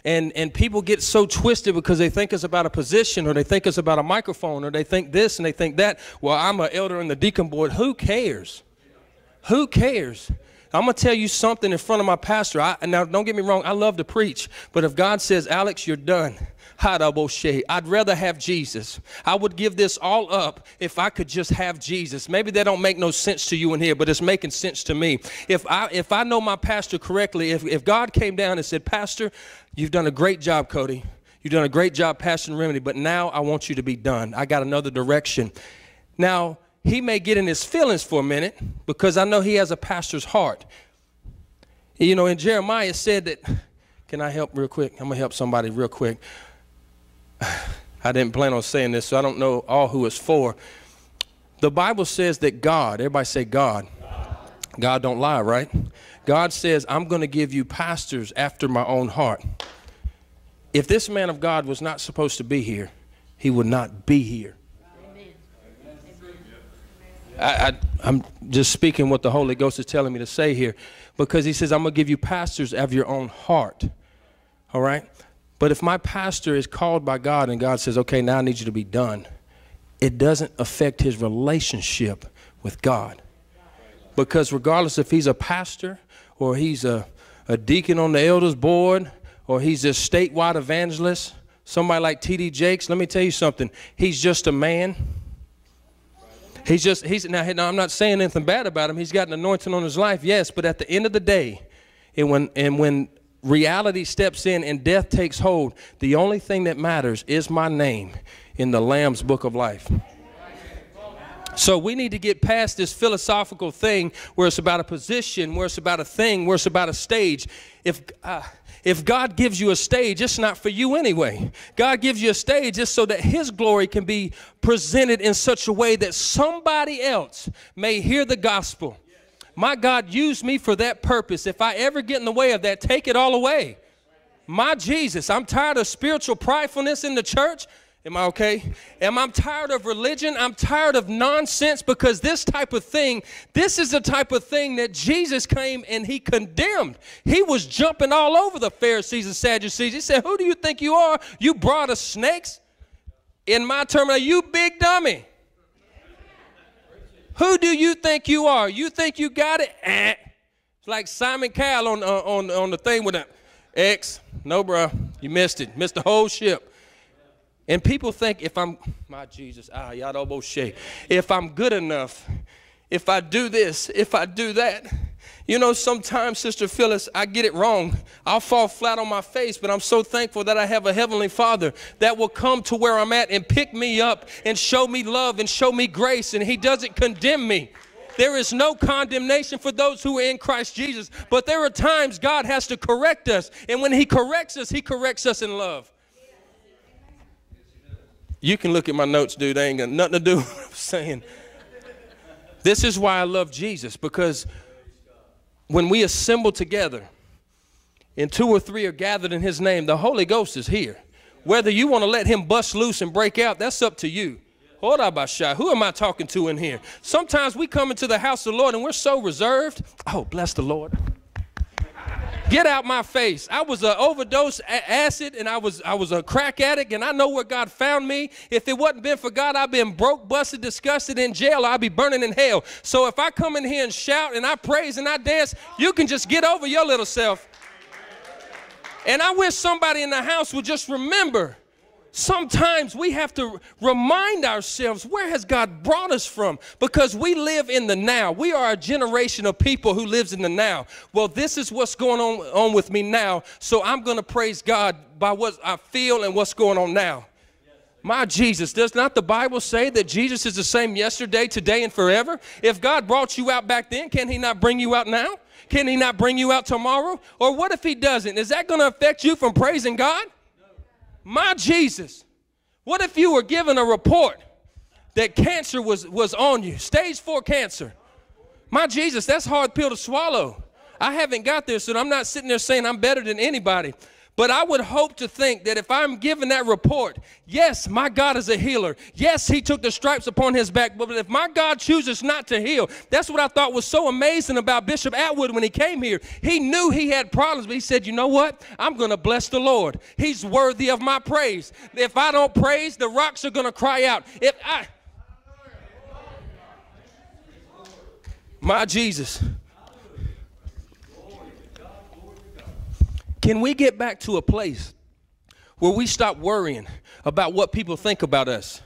And people get so twisted because they think it's about a position, or they think it's about a microphone, or they think this and they think that. Well, I'm an elder in the deacon board. Who cares? Who cares? I'm going to tell you something in front of my pastor. Now, don't get me wrong. I love to preach. But if God says, Alex, you're done, I'd rather have Jesus. I would give this all up if I could just have Jesus. Maybe that don't make no sense to you in here, but it's making sense to me. If I know my pastor correctly, if God came down and said, Pastor, you've done a great job, Cody. You've done a great job pastoring Remedy, but now I want you to be done. I got another direction. Now, he may get in his feelings for a minute, because I know he has a pastor's heart. You know, in Jeremiah it said that, can I help real quick? I'm going to help somebody real quick. I didn't plan on saying this, so I don't know all who it's for. The Bible says that God, everybody say God. God don't lie, right? God says, I'm going to give you pastors after my own heart. If this man of God was not supposed to be here, he would not be here. I'm just speaking what the Holy Ghost is telling me to say here, because he says, I'm going to give you pastors of your own heart. All right. But if my pastor is called by God and God says, OK, now I need you to be done, it doesn't affect his relationship with God, because regardless if he's a pastor or he's a deacon on the elders board or he's a statewide evangelist, somebody like T.D. Jakes, let me tell you something. He's just a man. Now I'm not saying anything bad about him. He's got an anointing on his life, yes, but at the end of the day, and when reality steps in and death takes hold, the only thing that matters is my name in the Lamb's book of life. So we need to get past this philosophical thing where it's about a position, where it's about a thing, where it's about a stage. If God gives you a stage, it's not for you anyway. God gives you a stage just so that his glory can be presented in such a way that somebody else may hear the gospel. My God used me for that purpose. If I ever get in the way of that, take it all away. My Jesus, I'm tired of spiritual pridefulness in the church. Am I okay? I'm tired of religion. I'm tired of nonsense, because this is the type of thing that Jesus came and he condemned. He was jumping all over the Pharisees and Sadducees. He said, who do you think you are? You brood of snakes? In my term, you big dummy. Who do you think you are? You think you got it? Eh. It's like Simon Cowell on the thing with that. X, no, bro, you missed it. Missed the whole ship. And people think if I'm, my Jesus, Yadah almost shake. If I'm good enough, if I do this, if I do that. You know, sometimes, Sister Phyllis, I get it wrong. I'll fall flat on my face, but I'm so thankful that I have a Heavenly Father that will come to where I'm at and pick me up and show me love and show me grace, and He doesn't condemn me. There is no condemnation for those who are in Christ Jesus, but there are times God has to correct us, and when He corrects us in love. You can look at my notes, dude. They ain't got nothing to do with what I'm saying. This is why I love Jesus, because when we assemble together and 2 or 3 are gathered in His name, the Holy Ghost is here. Whether you want to let Him bust loose and break out, that's up to you. Who am I talking to in here? Sometimes we come into the house of the Lord and we're so reserved. Oh, bless the Lord. Get out my face. I was an overdose acid, and I was a crack addict, and I know where God found me. If it wasn't been for God, I'd been broke, busted, disgusted, in jail, or I'd be burning in hell. So if I come in here and shout and I praise and I dance, you can just get over your little self. And I wish somebody in the house would just remember, sometimes we have to remind ourselves, where has God brought us from? Because we live in the now. We are a generation of people who lives in the now. Well, this is what's going on with me now, so I'm going to praise God by what I feel and what's going on now. My Jesus, does not the Bible say that Jesus is the same yesterday, today, and forever? If God brought you out back then, can He not bring you out now? Can He not bring you out tomorrow? Or what if He doesn't? Is that going to affect you from praising God? My Jesus, what if you were given a report that cancer was on you, stage 4 cancer? My Jesus, that's a hard pill to swallow. I haven't got there, so I'm not sitting there saying I'm better than anybody. But I would hope to think that if I'm given that report, yes, my God is a healer. Yes, He took the stripes upon His back. But if my God chooses not to heal, that's what I thought was so amazing about Bishop Atwood when he came here. He knew he had problems, but he said, you know what? I'm going to bless the Lord. He's worthy of my praise. If I don't praise, the rocks are going to cry out. My Jesus. Can we get back to a place where we stop worrying about what people think about us?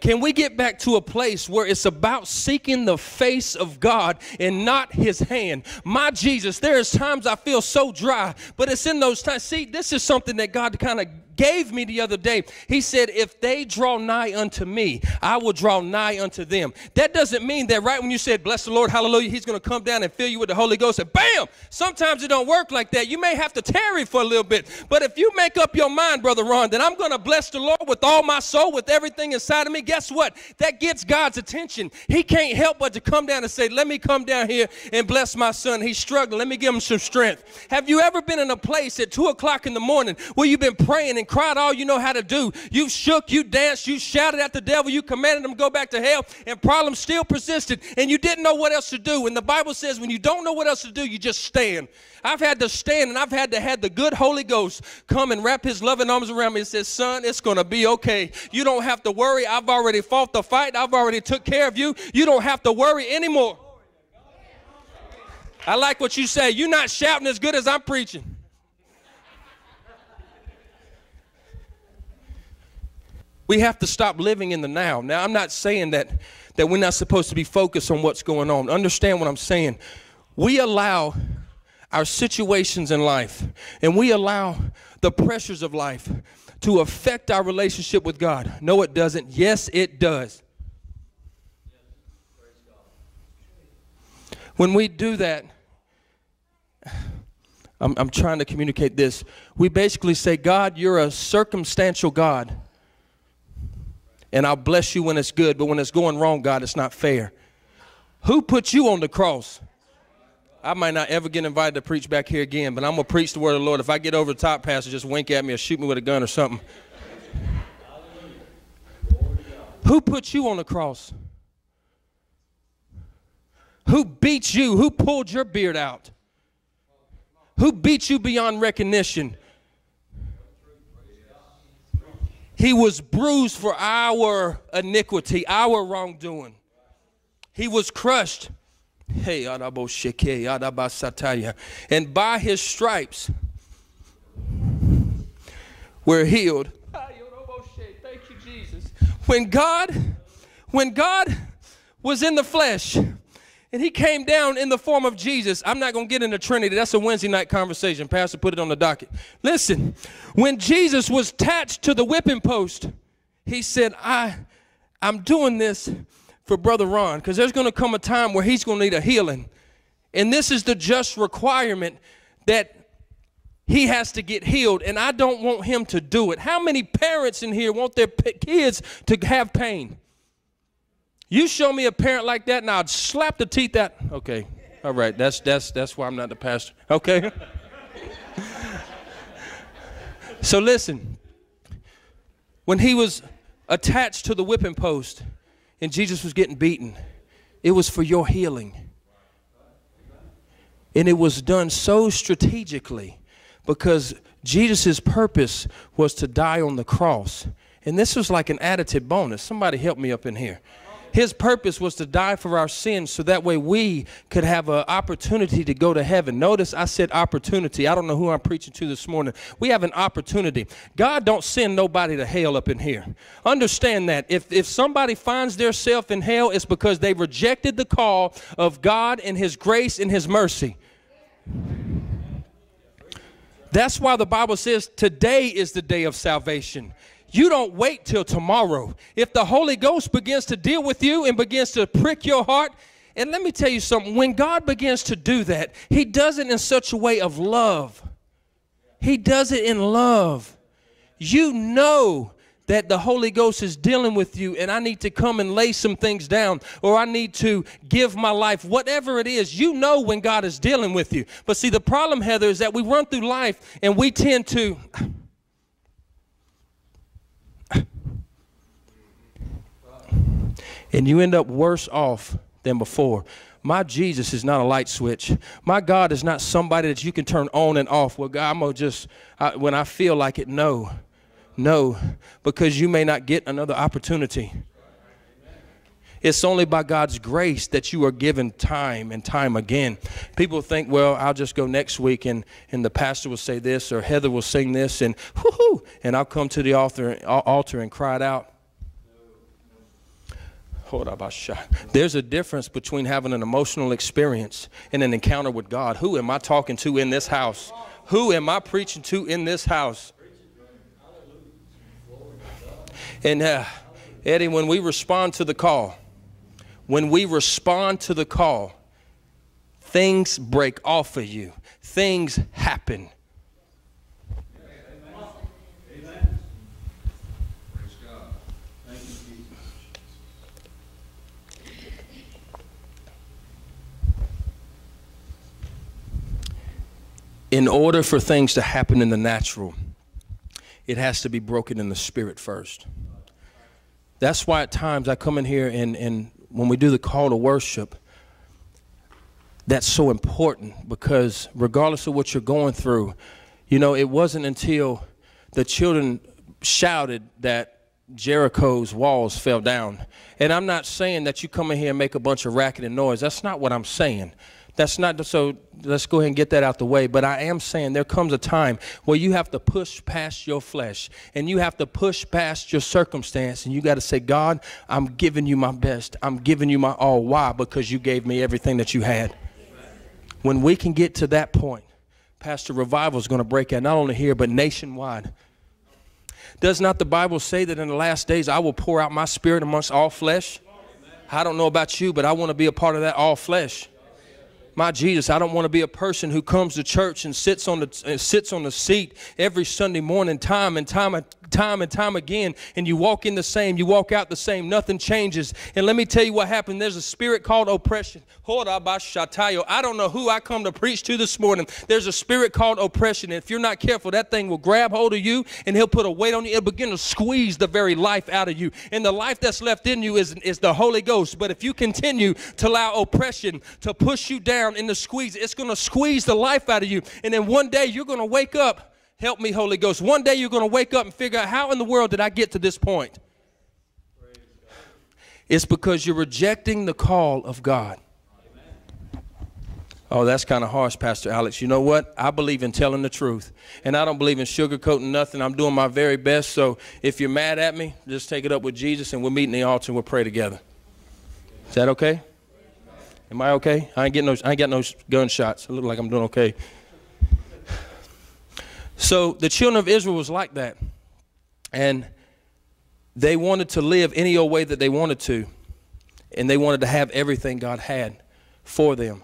Can we get back to a place where it's about seeking the face of God and not His hand? My Jesus, there is times I feel so dry, but it's in those times. See, this is something that God kind of gave me the other day. He said, if they draw nigh unto me, I will draw nigh unto them. That doesn't mean that right when you said, bless the Lord, hallelujah, He's going to come down and fill you with the Holy Ghost. And bam! Sometimes it don't work like that. You may have to tarry for a little bit. But if you make up your mind, Brother Ron, that I'm going to bless the Lord with all my soul, with everything inside of me, guess what? That gets God's attention. He can't help but to come down and say, let me come down here and bless my son. He's struggling. Let me give him some strength. Have you ever been in a place at 2 o'clock in the morning where you've been praying and cried all you know how to do? You shook, you danced, you shouted at the devil, you commanded him to go back to hell, and problems still persisted, and you didn't know what else to do. And the Bible says when you don't know what else to do, you just stand. I've had to stand, and I've had to have the good Holy Ghost come and wrap His loving arms around me and say, son, it's going to be okay. You don't have to worry. I've already fought the fight. I've already took care of you. You don't have to worry anymore. I like what you say. You're not shouting as good as I'm preaching. We have to stop living in the now. Now, I'm not saying that we're not supposed to be focused on what's going on. Understand what I'm saying. We allow our situations in life, and we allow the pressures of life to affect our relationship with God. No, it doesn't. Yes, it does. When we do that, I'm trying to communicate this. We basically say, God, You're a circumstantial God. And I'll bless You when it's good, but when it's going wrong, God, it's not fair. Who put you on the cross? I might not ever get invited to preach back here again, but I'm going to preach the word of the Lord. If I get over the top, Pastor, just wink at me or shoot me with a gun or something. Who put you on the cross? Who beat you? Who pulled your beard out? Who beat you beyond recognition? He was bruised for our iniquity, our wrongdoing. He was crushed. Hey, and by his stripes we're healed. Thank you, Jesus. When God was in the flesh and he came down in the form of Jesus, I'm not going to get into Trinity. That's a Wednesday night conversation. Pastor put it on the docket. Listen, when Jesus was attached to the whipping post, he said, I'm doing this for Brother Ron, because there's going to come a time where he's going to need a healing. And this is the just requirement that he has to get healed, and I don't want him to do it. How many parents in here want their kids to have pain? You show me a parent like that, and I'd slap the teeth out. Okay, all right, that's why I'm not the pastor. Okay. So listen, when he was attached to the whipping post, and Jesus was getting beaten, it was for your healing. And it was done so strategically because Jesus' purpose was to die on the cross. And this was like an additive bonus. Somebody help me up in here. His purpose was to die for our sins so that way we could have an opportunity to go to heaven. Notice I said opportunity. I don't know who I'm preaching to this morning. We have an opportunity. God don't send nobody to hell up in here. Understand that. If somebody finds themselves in hell, it's because they rejected the call of God and his grace and his mercy. That's why the Bible says today is the day of salvation. You don't wait till tomorrow. If the Holy Ghost begins to deal with you and begins to prick your heart, and let me tell you something, when God begins to do that, he does it in such a way of love. He does it in love. You know that the Holy Ghost is dealing with you and I need to come and lay some things down, or I need to give my life, whatever it is, you know when God is dealing with you. But see, the problem, Heather, is that we run through life and we tend to... And you end up worse off than before. My Jesus is not a light switch. My God is not somebody that you can turn on and off. Well, God, I'm going to just, when I feel like it, no, because you may not get another opportunity. It's only by God's grace that you are given time and time again. People think, well, I'll just go next week and the pastor will say this, or Heather will sing this, and whoo-hoo, and I'll come to the altar and cry it out. There's a difference between having an emotional experience and an encounter with God. Who am I talking to in this house? Who am I preaching to in this house? And Eddie, when we respond to the call, things break off of you. Things happen. In order for things to happen in the natural, it has to be broken in the spirit first. That's why at times I come in here and when we do the call to worship, that's so important, because regardless of what you're going through, you know, it wasn't until the children shouted that Jericho's walls fell down. And I'm not saying that you come in here and make a bunch of racket and noise. That's not what I'm saying. That's not, so let's go ahead and get that out the way. But I am saying there comes a time where you have to push past your flesh and you have to push past your circumstance. And you got to say, God, I'm giving you my best. I'm giving you my all. Why? Because you gave me everything that you had. When we can get to that point, Pastor, revival is going to break out, not only here, but nationwide. Does not the Bible say that in the last days I will pour out my spirit amongst all flesh? I don't know about you, but I want to be a part of that all flesh. My Jesus, I don't want to be a person who comes to church and sits on the seat every Sunday morning time and time again, and you walk in the same, you walk out the same, nothing changes. And let me tell you what happened. There's a spirit called oppression. Shatayo. I don't know who I come to preach to this morning. There's a spirit called oppression. And if you're not careful, that thing will grab hold of you and he'll put a weight on you. It'll begin to squeeze the very life out of you. And the life that's left in you is the Holy Ghost. But if you continue to allow oppression to push you down in the squeeze, it's going to squeeze the life out of you. And then one day you're going to wake up. Help me, Holy Ghost. One day you're going to wake up and figure out, how in the world did I get to this point? It's because you're rejecting the call of God. Amen. Oh, that's kind of harsh, Pastor Alex. You know what? I believe in telling the truth. And I don't believe in sugarcoating nothing. I'm doing my very best. So if you're mad at me, just take it up with Jesus and we'll meet in the altar and we'll pray together. Is that okay? Am I okay? I ain't got no gunshots. I look like I'm doing okay. So the children of Israel was like that. And they wanted to live any old way that they wanted to. And they wanted to have everything God had for them.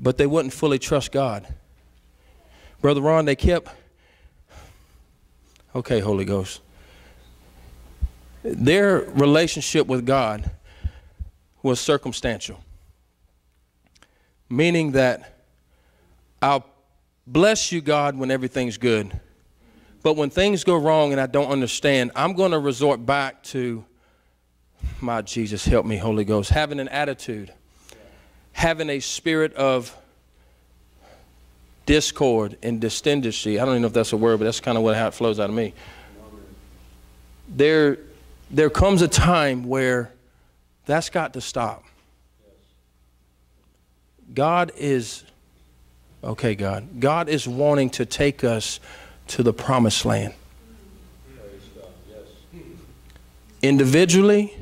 But they wouldn't fully trust God. Brother Ron, they kept... Okay, Holy Ghost. Their relationship with God was circumstantial. Meaning that I'll bless you, God, when everything's good. But when things go wrong and I don't understand, I'm going to resort back to, my Jesus, help me, Holy Ghost, having an attitude, having a spirit of discord and distendency. I don't even know if that's a word, but that's kind of how it flows out of me. There comes a time where that's got to stop. God is wanting to take us to the promised land. Individually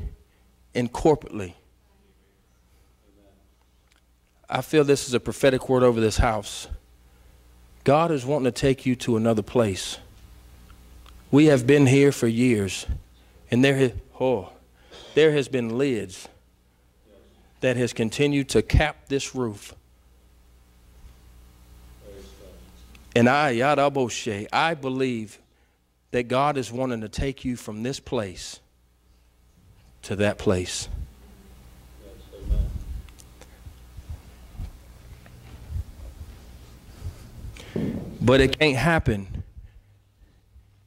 and corporately. I feel this is a prophetic word over this house. God is wanting to take you to another place. We have been here for years, and there has been lids that has continued to cap this roof. And I believe that God is wanting to take you from this place to that place. Yes, amen. But it can't happen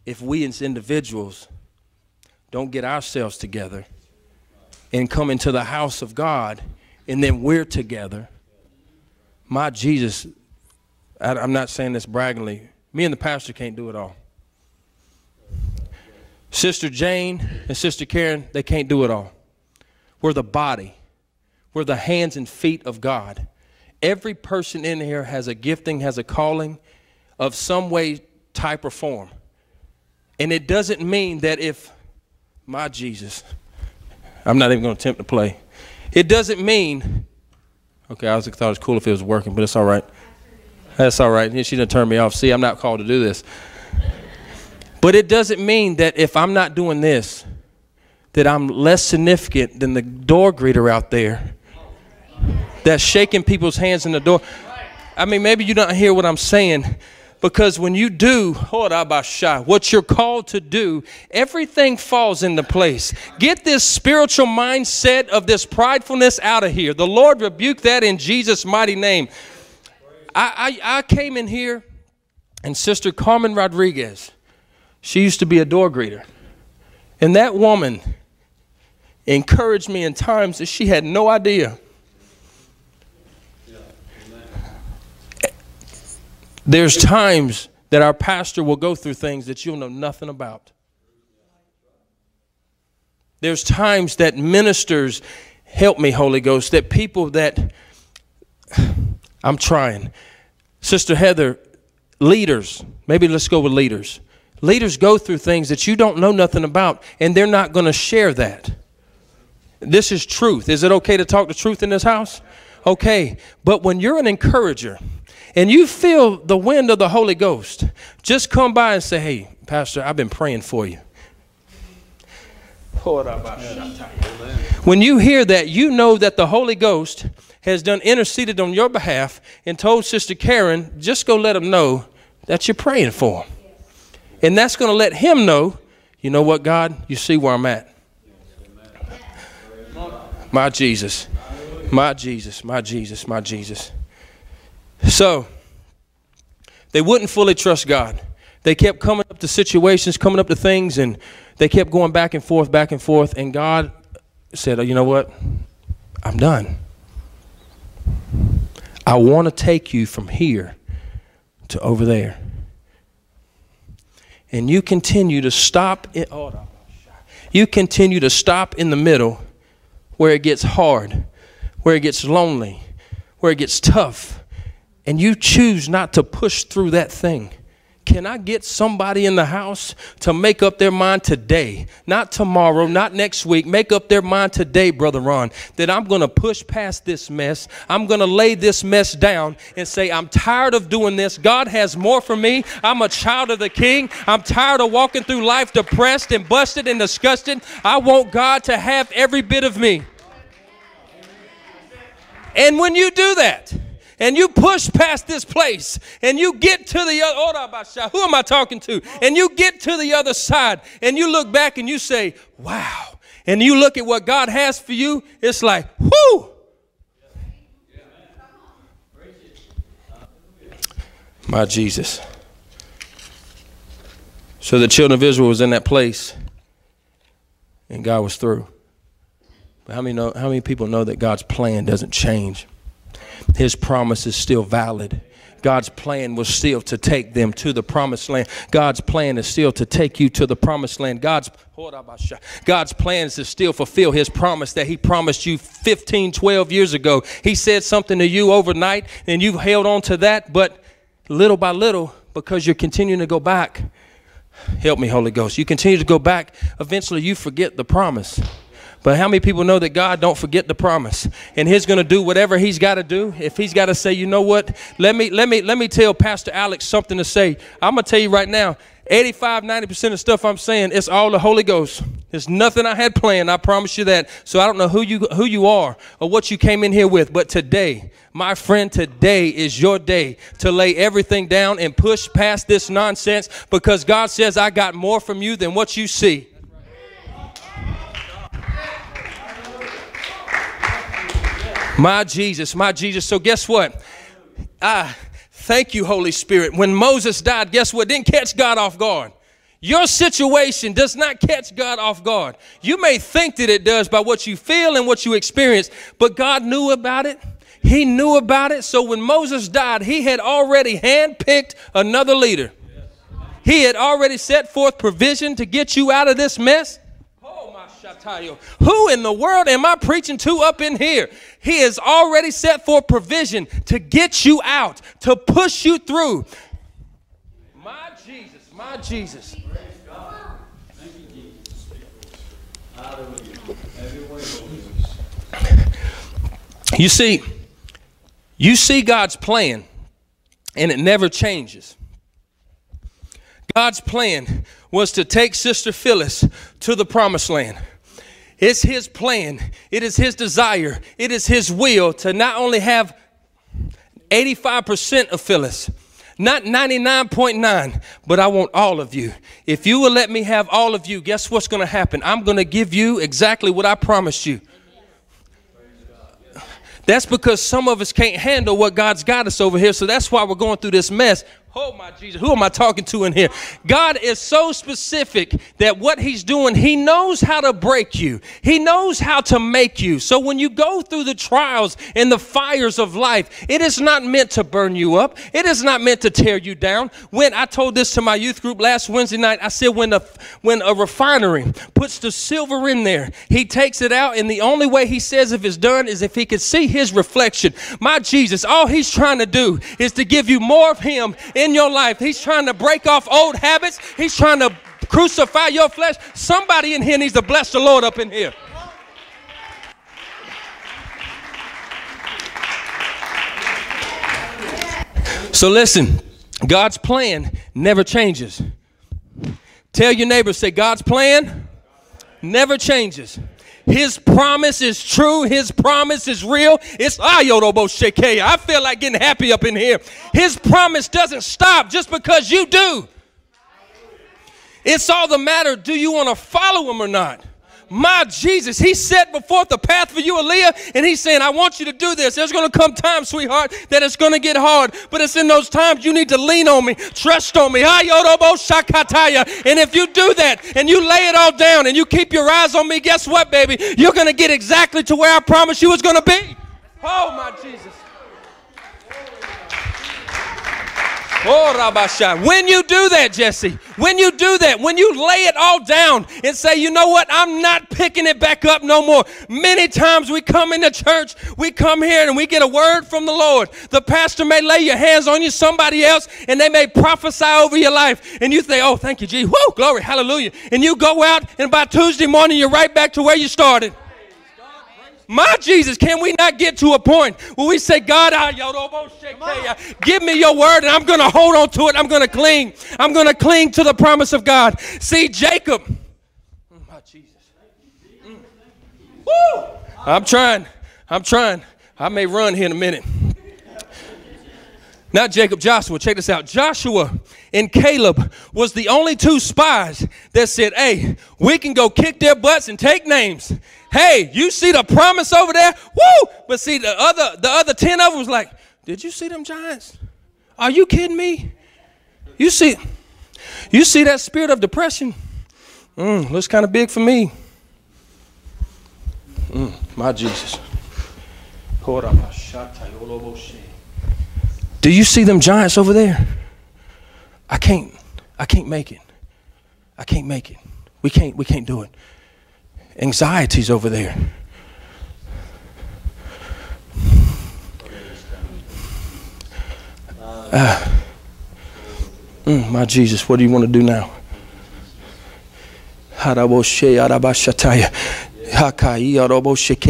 if we as individuals don't get ourselves together and come into the house of God, and then we're together. My Jesus, I'm not saying this braggingly. Me and the pastor can't do it all. Sister Jane and Sister Karen, they can't do it all. We're the body. We're the hands and feet of God. Every person in here has a gifting, has a calling of some way, type, or form. And it doesn't mean that if, my Jesus, I'm not even going to attempt to play. It doesn't mean, okay, I thought it was cool if it was working, but it's all right. That's all right. She didn't turn me off. See, I'm not called to do this. But it doesn't mean that if I'm not doing this, that I'm less significant than the door greeter out there that's shaking people's hands in the door. I mean, maybe you don't hear what I'm saying, because when you do what you're called to do, everything falls into place. Get this spiritual mindset of this pridefulness out of here. The Lord rebuke that in Jesus' mighty name. I came in here, and Sister Carmen Rodriguez, she used to be a door greeter. And that woman encouraged me in times that she had no idea. There's times that our pastor will go through things that you'll know nothing about. There's times that ministers, help me, Holy Ghost, that people that... I'm trying. Sister Heather, leaders, maybe let's go with leaders. Leaders go through things that you don't know nothing about, and they're not going to share that. This is truth. Is it okay to talk the truth in this house? Okay. But when you're an encourager and you feel the wind of the Holy Ghost, just come by and say, hey, Pastor, I've been praying for you. When you hear that, you know that the Holy Ghost has interceded on your behalf and told Sister Karen, just go let him know that you're praying for him. And that's going to let him know, you know what, God, you see where I'm at. My Jesus, my Jesus, my Jesus, my Jesus. So they wouldn't fully trust God. They kept coming up to situations, coming up to things, and they kept going back and forth, and God said, oh, you know what, I'm done. I want to take you from here to over there. And you continue to stop it. you continue to stop in the middle where it gets hard, where it gets lonely, where it gets tough, and you choose not to push through that thing. Can I get somebody in the house to make up their mind today, not tomorrow, not next week, make up their mind today, Brother Ron, that I'm going to push past this mess. I'm going to lay this mess down and say, I'm tired of doing this. God has more for me. I'm a child of the King. I'm tired of walking through life depressed and busted and disgusted. I want God to have every bit of me. And when you do that, and you push past this place, and you get to the other, who am I talking to? And you get to the other side, and you look back and you say, wow. And you look at what God has for you, it's like, whoo. My Jesus. So the children of Israel was in that place, and God was through. But how many people know that God's plan doesn't change? His promise is still valid. God's plan was still to take them to the promised land. God's plan is still to take you to the promised land. God's plan is to still fulfill his promise that he promised you 15, 12 years ago. He said something to you overnight, and you've held on to that, but little by little, because you're continuing to go back. Help me, Holy Ghost. You continue to go back. Eventually, you forget the promise. But how many people know that God don't forget the promise, and he's going to do whatever he's got to do? If he's got to say, you know what, let me tell Pastor Alex something to say. I'm going to tell you right now, 85–90% of the stuff I'm saying, it's all the Holy Ghost. There's nothing I had planned. I promise you that. So I don't know who you are or what you came in here with. But today, my friend, today is your day to lay everything down and push past this nonsense, because God says, I got more from you than what you see. My Jesus, my Jesus. So guess what? Thank you, Holy Spirit. When Moses died, guess what? Didn't catch God off guard. Your situation does not catch God off guard. You may think that it does by what you feel and what you experience, but God knew about it. He knew about it. So when Moses died, he had already handpicked another leader. He had already set forth provision to get you out of this mess. Shatayo. Who in the world am I preaching to up in here? He has already set forth provision to get you out, to push you through. My Jesus, my Jesus. You see God's plan, and it never changes. God's plan was to take Sister Phyllis to the promised land. It's his plan. It is his desire. It is his will to not only have 85% of Phyllis, not 99.9, but I want all of you. If you will let me have all of you, guess what's going to happen? I'm going to give you exactly what I promised you. That's because some of us can't handle what God's got us over here. So that's why we're going through this mess. Oh, my Jesus. Who am I talking to in here? God is so specific that what he's doing, he knows how to break you. He knows how to make you. So when you go through the trials and the fires of life, it is not meant to burn you up. It is not meant to tear you down. When I told this to my youth group last Wednesday night, I said when a refinery puts the silver in there, he takes it out, and the only way he says if it's done is if he could see his reflection. My Jesus, all he's trying to do is to give you more of him in your life. He's trying to break off old habits. He's trying to crucify your flesh. Somebody in here needs to bless the Lord up in here. So listen, God's plan never changes. Tell your neighbor, say, God's plan never changes. His promise is true. His promise is real. It's Ayodobo Shekei. I feel like getting happy up in here. His promise doesn't stop just because you do. It's all the matter, do you want to follow him or not? My Jesus, he set before the path for you, Aaliyah, and he's saying, I want you to do this. There's going to come times, sweetheart, that it's going to get hard, but it's in those times you need to lean on me, trust on me. And if you do that and you lay it all down and you keep your eyes on me, guess what, baby? You're going to get exactly to where I promised you it's going to be. Oh, my Jesus. Oh, Rabashai. When you do that, Jesse, when you do that, when you lay it all down and say, you know what, I'm not picking it back up no more. Many times we come into church, we come here and we get a word from the Lord. The pastor may lay your hands on you, somebody else, and they may prophesy over your life. And you say, oh, thank you, Jesus. Woo, glory, hallelujah. And you go out, and by Tuesday morning, you're right back to where you started. My Jesus, can we not get to a point where we say, God, give me your word, and I'm going to hold on to it. I'm going to cling. I'm going to cling to the promise of God. See, Jacob. Oh, my Jesus. Mm. Woo! I'm trying. I may run here in a minute. Not Jacob, Joshua. Check this out. Joshua and Caleb was the only two spies that said, hey, we can go kick their butts and take names. Hey, you see the promise over there? Woo! But see, the other 10 of them was like, did you see them giants? Are you kidding me? You see that spirit of depression? Looks kind of big for me. My Jesus. Do you see them giants over there? I can't make it. I can't make it. We can't do it. Anxiety's over there. My Jesus, what do you want to do now?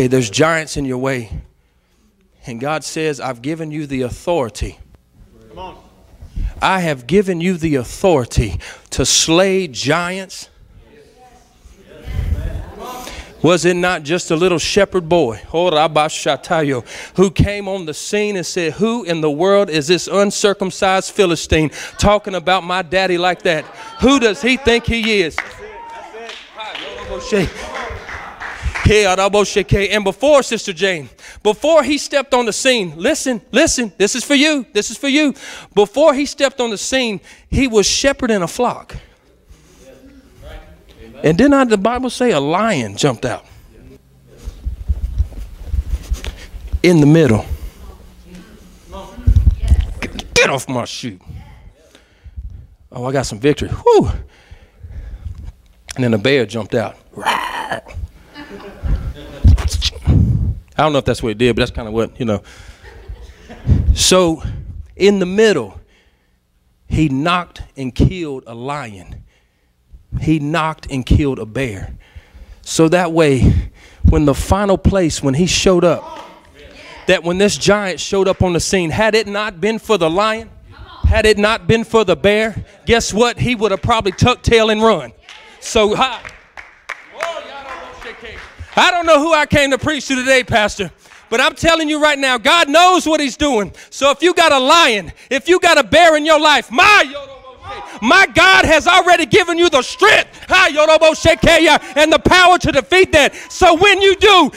There's giants in your way. And God says, I've given you the authority. Come on. I have given you the authority to slay giants. Was it not just a little shepherd boy, Shatayo, who came on the scene and said, who in the world is this uncircumcised Philistine talking about my daddy like that? Who does he think he is? And before, Sister Jane, before he stepped on the scene, listen, this is for you. Before he stepped on the scene, he was shepherding a flock. And then the Bible say a lion jumped out in the middle. Get off my shoe. Oh, I got some victory. Whew. And then a bear jumped out. I don't know if that's what it did, but that's kind of what, you know. So in the middle, he knocked and killed a lion. He knocked and killed a bear. So that way, when the final place, when he showed up, that when this giant showed up on the scene, had it not been for the lion, had it not been for the bear, guess what? He would have probably tucked tail and run. So I don't know who I came to preach to today, Pastor. But I'm telling you right now, God knows what he's doing. So if you got a lion, if you got a bear in your life, my God has already given you the strength and the power to defeat that. So when you do,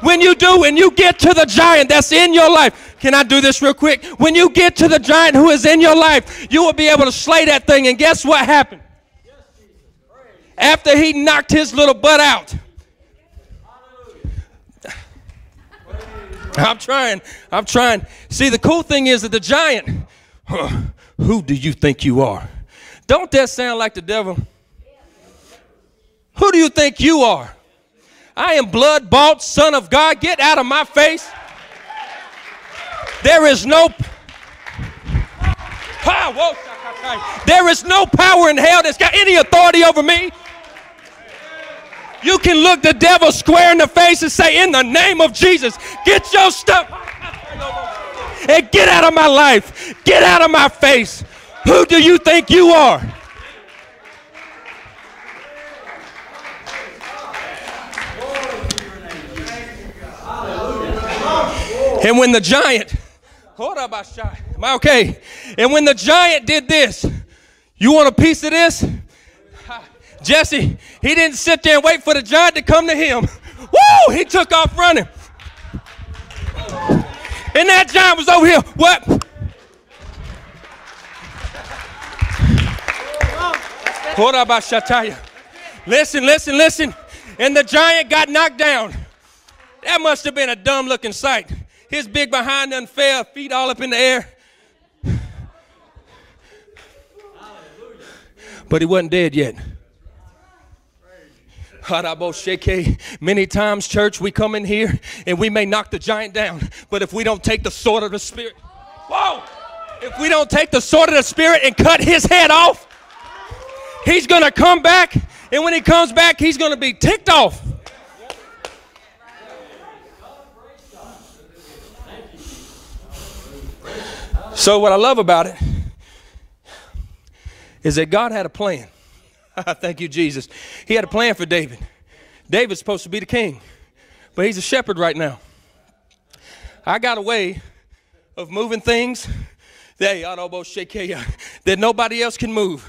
when you get to the giant that's in your life, can I do this real quick? When you get to the giant who is in your life, you will be able to slay that thing. And guess what happened? After he knocked his little butt out. I'm trying. See, the cool thing is that the giant... who do you think you are? Don't that sound like the devil? Who do you think you are? I am blood-bought, son of God. Get out of my face. There is no power in hell that's got any authority over me. You can look the devil square in the face and say, in the name of Jesus, get your stuff. Hey, get out of my life. Get out of my face. Who do you think you are? And when the giant, am I okay? And when the giant did this, you want a piece of this? Jesse, he didn't sit there and wait for the giant to come to him. Woo! He took off running. And that giant was over here. What? Hold up, Shatayo. Listen. And the giant got knocked down. That must have been a dumb looking sight. His big behind unfair, feet all up in the air. but he wasn't dead yet. Many times, church, we come in here and we may knock the giant down, but if we don't take the sword of the Spirit, whoa, if we don't take the sword of the Spirit and cut his head off, he's going to come back, and when he comes back, he's going to be ticked off. So what I love about it is that God had a plan. Thank you, Jesus. He had a plan for David. David's supposed to be the king, but he's a shepherd right now. I got a way of moving things that nobody else can move.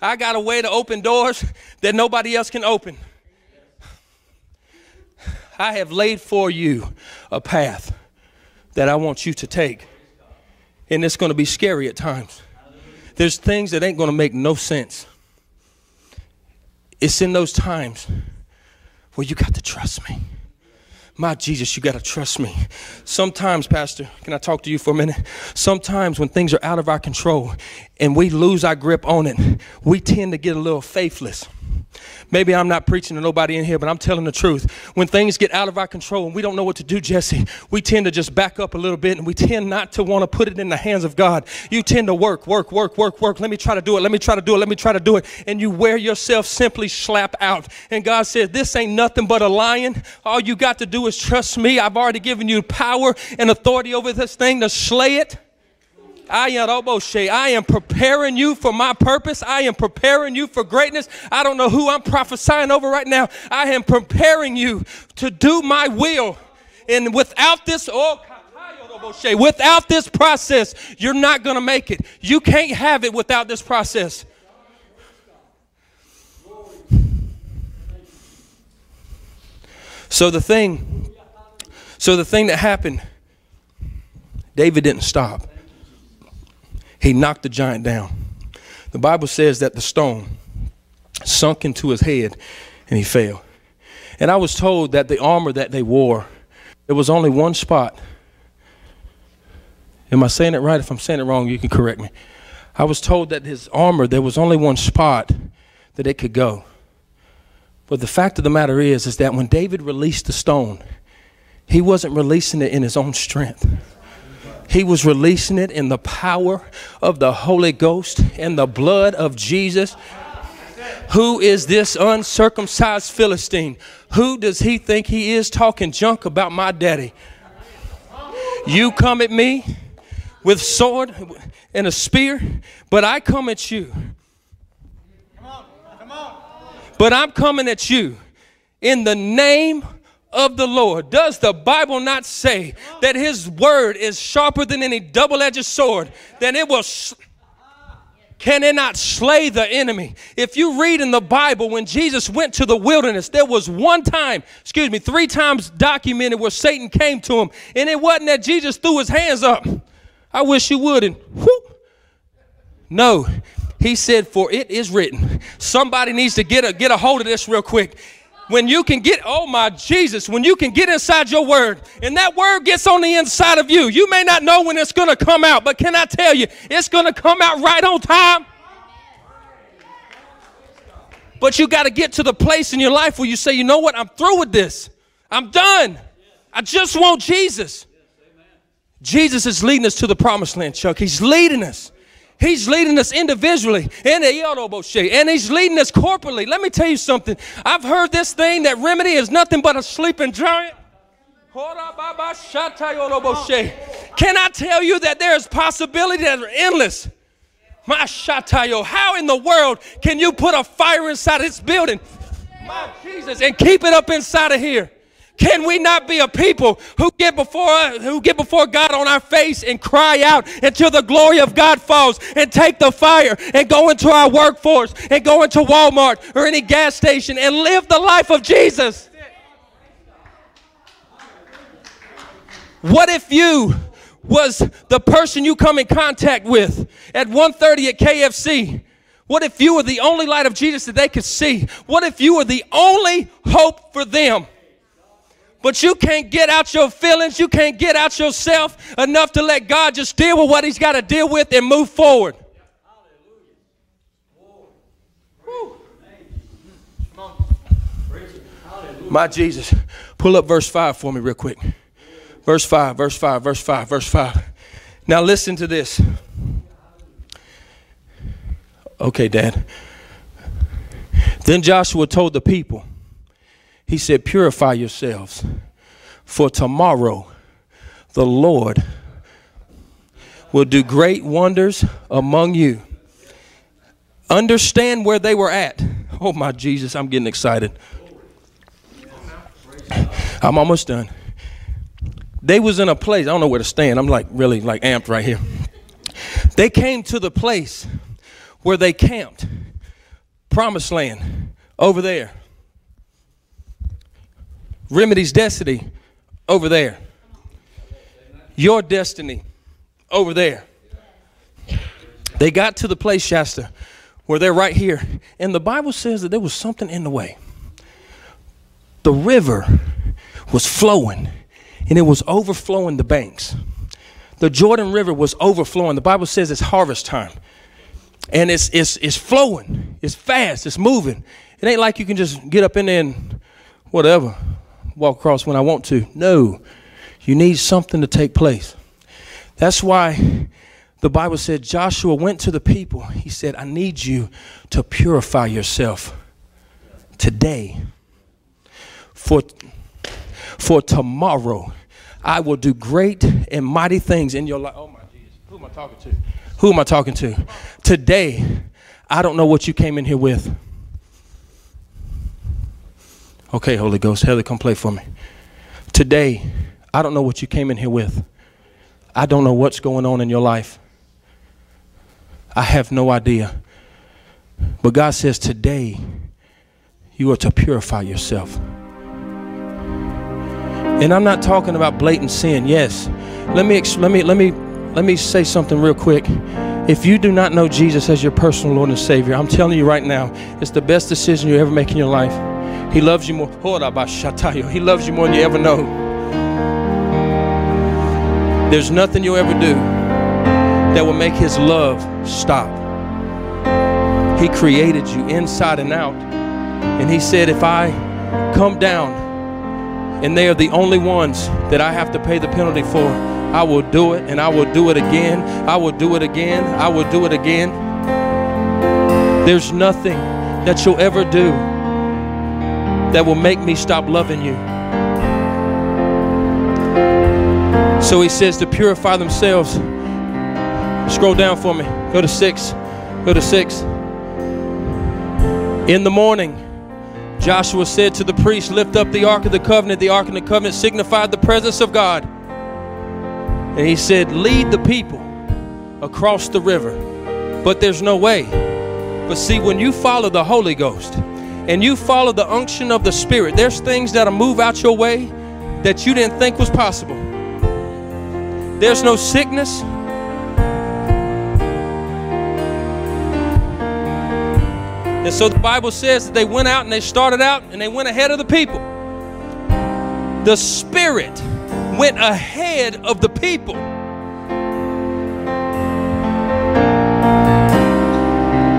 I got a way to open doors that nobody else can open. I have laid for you a path that I want you to take, and it's going to be scary at times. There's things that ain't going to make no sense. It's in those times where you got to trust me. My Jesus, you got to trust me. Sometimes, Pastor, can I talk to you for a minute? Sometimes when things are out of our control and we lose our grip on it, we tend to get a little faithless. Maybe I'm not preaching to nobody in here, but I'm telling the truth. When things get out of our control and we don't know what to do, Jesse, we tend to just back up a little bit, and we tend not to want to put it in the hands of God. You tend to work. Let me try to do it. And you wear yourself simply slap out. And God says, this ain't nothing but a lion. All you got to do is trust me. I've already given you power and authority over this thing to slay it. I am preparing you for my purpose. I am preparing you for greatness. I don't know who I'm prophesying over right now. I am preparing you to do my will. And without this process, you're not going to make it. You can't have it without this process. So the thing that happened, David didn't stop. He knocked the giant down. The Bible says that the stone sunk into his head and he fell. And I was told that the armor that they wore, there was only one spot. Am I saying it right? If I'm saying it wrong, you can correct me. I was told that his armor, there was only one spot that it could go. But the fact of the matter is that when David released the stone, he wasn't releasing it in his own strength. He was releasing it in the power of the Holy Ghost and the blood of Jesus. Who is this uncircumcised Philistine? Who does he think he is, talking junk about my daddy? You come at me with sword and a spear, but I come at you. But I'm coming at you in the name of the Lord. Does the Bible not say that his word is sharper than any double-edged sword? Then it will can it not slay the enemy? If you read in the Bible, when Jesus went to the wilderness, there was three times documented where Satan came to him, and it wasn't that Jesus threw his hands up. I wish you wouldn't. Whoop. No, he said, for it is written. Somebody needs to get a hold of this real quick. When you can get, oh my Jesus, when you can get inside your word and that word gets on the inside of you, you may not know when it's going to come out, but can I tell you, it's going to come out right on time. But you got to get to the place in your life where you say, you know what, I'm through with this. I'm done. I just want Jesus. Jesus is leading us to the promised land, Chuck. He's leading us. He's leading us individually, and he's leading us corporately. Let me tell you something. I've heard this thing that Remedy is nothing but a sleeping giant. Can I tell you that there is possibilities that are endless? My Shatayo, how in the world can you put a fire inside this building, my Jesus, and keep it up inside of here? Can we not be a people who get before God on our face and cry out until the glory of God falls, and take the fire and go into our workforce and go into Walmart or any gas station and live the life of Jesus? What if you was the person you come in contact with at 1:30 at KFC? What if you were the only light of Jesus that they could see? What if you were the only hope for them? But you can't get out your feelings. You can't get out yourself enough to let God just deal with what he's got to deal with and move forward. My Jesus. Pull up verse 5 for me real quick. Verse 5, verse 5, verse 5, verse 5. Now listen to this. Okay, Dad. Then Joshua told the people, he said, purify yourselves, for tomorrow the Lord will do great wonders among you. Understand where they were at. Oh, my Jesus, I'm getting excited. I'm almost done. They was in a place. I don't know where to stand. I'm like really like amped right here. They came to the place where they camped. Promised land over there. Remedy's destiny over there. Your destiny over there. They got to the place, Shasta, where they're right here. And the Bible says that there was something in the way. The river was flowing and it was overflowing the banks. The Jordan River was overflowing. The Bible says it's harvest time. And it's flowing. It's fast. It's moving. It ain't like you can just get up in there and whatever, walk across when I want to. No, you need something to take place. That's why the Bible said Joshua went to the people. He said, I need you to purify yourself today. For tomorrow, I will do great and mighty things in your life. Oh, my Jesus. Who am I talking to? Who am I talking to? Today, I don't know what you came in here with. Okay, Holy Ghost, Heather, come play for me. Today, I don't know what you came in here with. I don't know what's going on in your life. I have no idea. But God says today, you are to purify yourself. And I'm not talking about blatant sin. Yes. Let me say something real quick. If you do not know Jesus as your personal Lord and Savior, I'm telling you right now, it's the best decision you ever make in your life. He loves you more. Shatayo. He loves you more than you ever know. There's nothing you'll ever do that will make his love stop. He created you inside and out. And he said, if I come down and they are the only ones that I have to pay the penalty for, I will do it, and I will do it again. I will do it again. I will do it again. There's nothing that you'll ever do that will make me stop loving you. So he says to purify themselves. Scroll down for me. Go to 6. Go to 6. In the morning, Joshua said to the priest, lift up the Ark of the Covenant. The Ark of the Covenant signified the presence of God. And he said, lead the people across the river. But there's no way. But see, when you follow the Holy Ghost and you follow the unction of the Spirit, there's things that'll move out your way that you didn't think was possible. There's no sickness. And so the Bible says that they went out and they started out and they went ahead of the people. The Spirit went ahead of the people.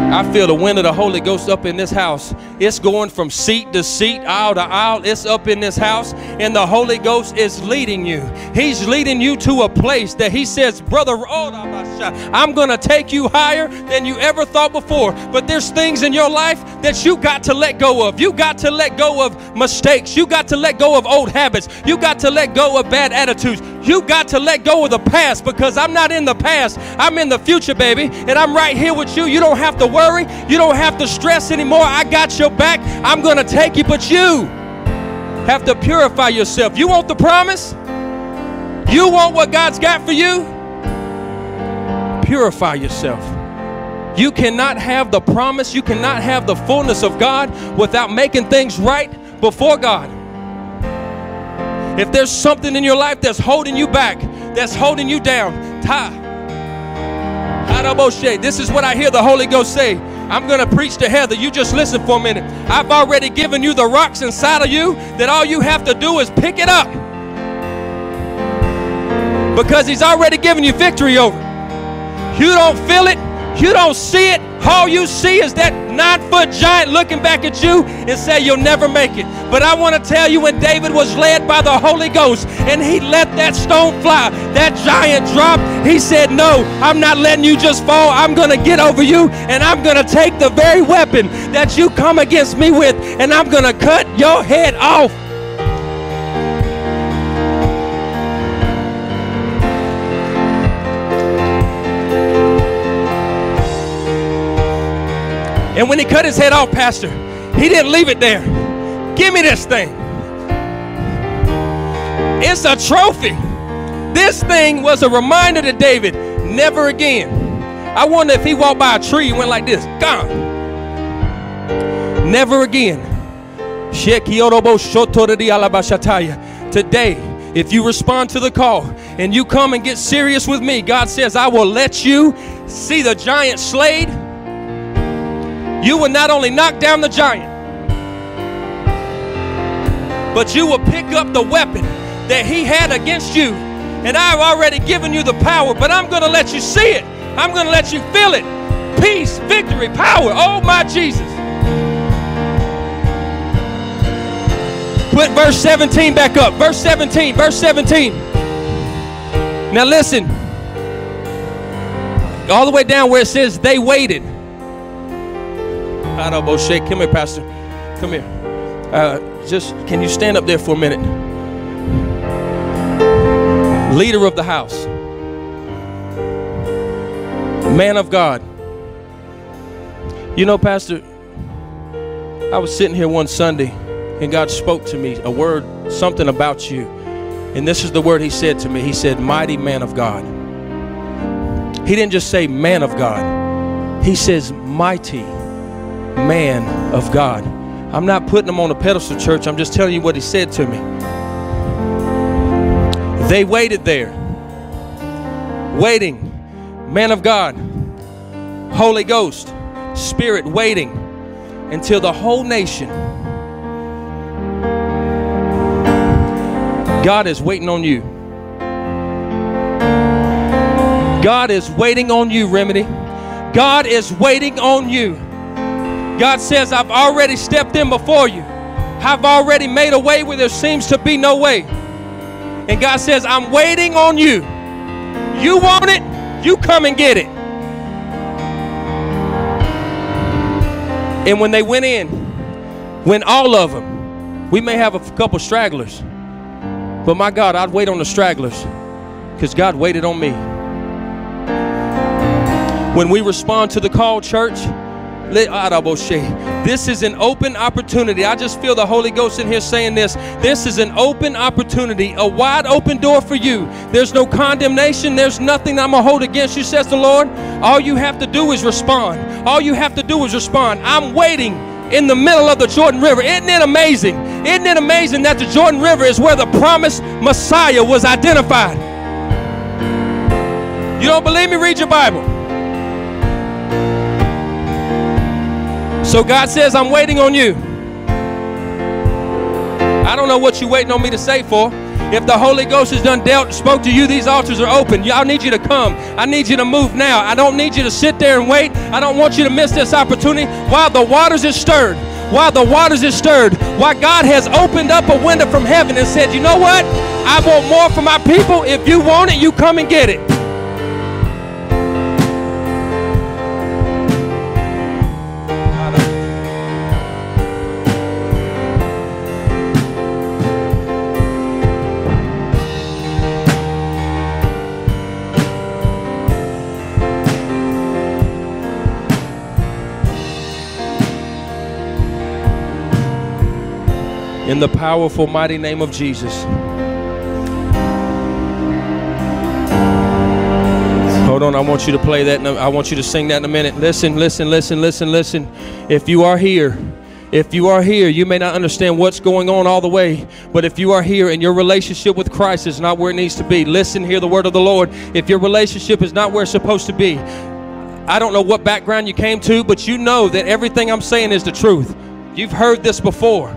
I feel the wind of the Holy Ghost up in this house. It's going from seat to seat, aisle to aisle. It's up in this house. And the Holy Ghost is leading you. He's leading you to a place that he says, brother, I'm going to take you higher than you ever thought before. But there's things in your life that you got to let go of. You got to let go of mistakes. You got to let go of old habits. You got to let go of bad attitudes. You got to let go of the past, because I'm not in the past. I'm in the future, baby. And I'm right here with you. You don't have to worry. You don't have to stress anymore. I got your back. I'm going to take you, but you have to purify yourself. You want the promise? You want what God's got for you? Purify yourself. You cannot have the promise. You cannot have the fullness of God without making things right before God. If there's something in your life that's holding you back, that's holding you down, this is what I hear the Holy Ghost say. I'm going to preach to Heather. You just listen for a minute. I've already given you the rocks inside of you that all you have to do is pick it up, because he's already given you victory over it. You don't feel it. You don't see it. All you see is that 9-foot giant looking back at you and say you'll never make it. But I want to tell you, when David was led by the Holy Ghost and he let that stone fly, that giant dropped, he said, no, I'm not letting you just fall. I'm going to get over you, and I'm going to take the very weapon that you come against me with, and I'm going to cut your head off. And when he cut his head off, Pastor, he didn't leave it there. Give me this thing. It's a trophy. This thing was a reminder to David, never again. I wonder if he walked by a tree and went like this, gone. Never again. Today, if you respond to the call and you come and get serious with me, God says, I will let you see the giant slayed. You will not only knock down the giant, but you will pick up the weapon that he had against you. And I've already given you the power, but I'm going to let you see it. I'm going to let you feel it. Peace, victory, power. Oh, my Jesus. Put verse 17 back up. Verse 17, verse 17. Now listen. All the way down where it says they waited. I don't know, shake. Come here, Pastor. Come here. Can you stand up there for a minute? Leader of the house. Man of God. You know, Pastor, I was sitting here one Sunday, and God spoke to me a word, something about you. And this is the word he said to me. He said, mighty man of God. He didn't just say man of God. He says mighty man of God. I'm not putting him on a pedestal, church. I'm just telling you what he said to me. They waited there, waiting. Man of God, Holy Ghost, Spirit, waiting until the whole nation. God is waiting on you. God is waiting on you, Remedy. God is waiting on you. God says, I've already stepped in before you. I've already made a way where there seems to be no way. And God says, I'm waiting on you. You want it, you come and get it. And when they went in, when all of them, we may have a couple stragglers, but my God, I'd wait on the stragglers because God waited on me. When we respond to the call, church, this is an open opportunity. I just feel the Holy Ghost in here saying this. This is an open opportunity, a wide open door for you. There's no condemnation. There's nothing I'm going to hold against you, says the Lord. All you have to do is respond. All you have to do is respond. I'm waiting in the middle of the Jordan River. Isn't it amazing? Isn't it amazing that the Jordan River is where the promised Messiah was identified? You don't believe me? Read your Bible. So God says, I'm waiting on you. I don't know what you're waiting on me to say for. If the Holy Ghost has done dealt, spoke to you, these altars are open. Y'all need you to come. I need you to move now. I don't need you to sit there and wait. I don't want you to miss this opportunity while the waters is stirred. While the waters is stirred. While God has opened up a window from heaven and said, you know what? I want more for my people. If you want it, you come and get it. In the powerful, mighty name of Jesus. Hold on, I want you to play that. I want you to sing that in a minute. Listen, listen, listen, listen, listen. If you are here, you may not understand what's going on all the way, but if you are here and your relationship with Christ is not where it needs to be, listen, hear the word of the Lord. If your relationship is not where it's supposed to be, I don't know what background you came to, but you know that everything I'm saying is the truth. You've heard this before.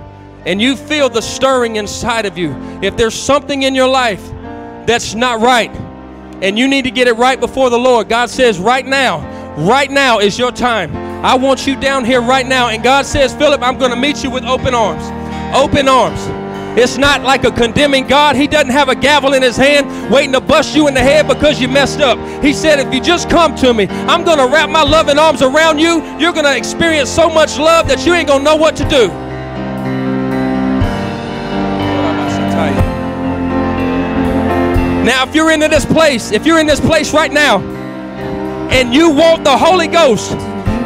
And you feel the stirring inside of you. If there's something in your life that's not right, and you need to get it right before the Lord, God says right now is your time. I want you down here right now. And God says, Philip, I'm going to meet you with open arms. Open arms. It's not like a condemning God. He doesn't have a gavel in his hand waiting to bust you in the head because you messed up. He said, if you just come to me, I'm going to wrap my loving arms around you. You're going to experience so much love that you ain't going to know what to do. Now, if you're into this place, if you're in this place right now and you want the Holy Ghost,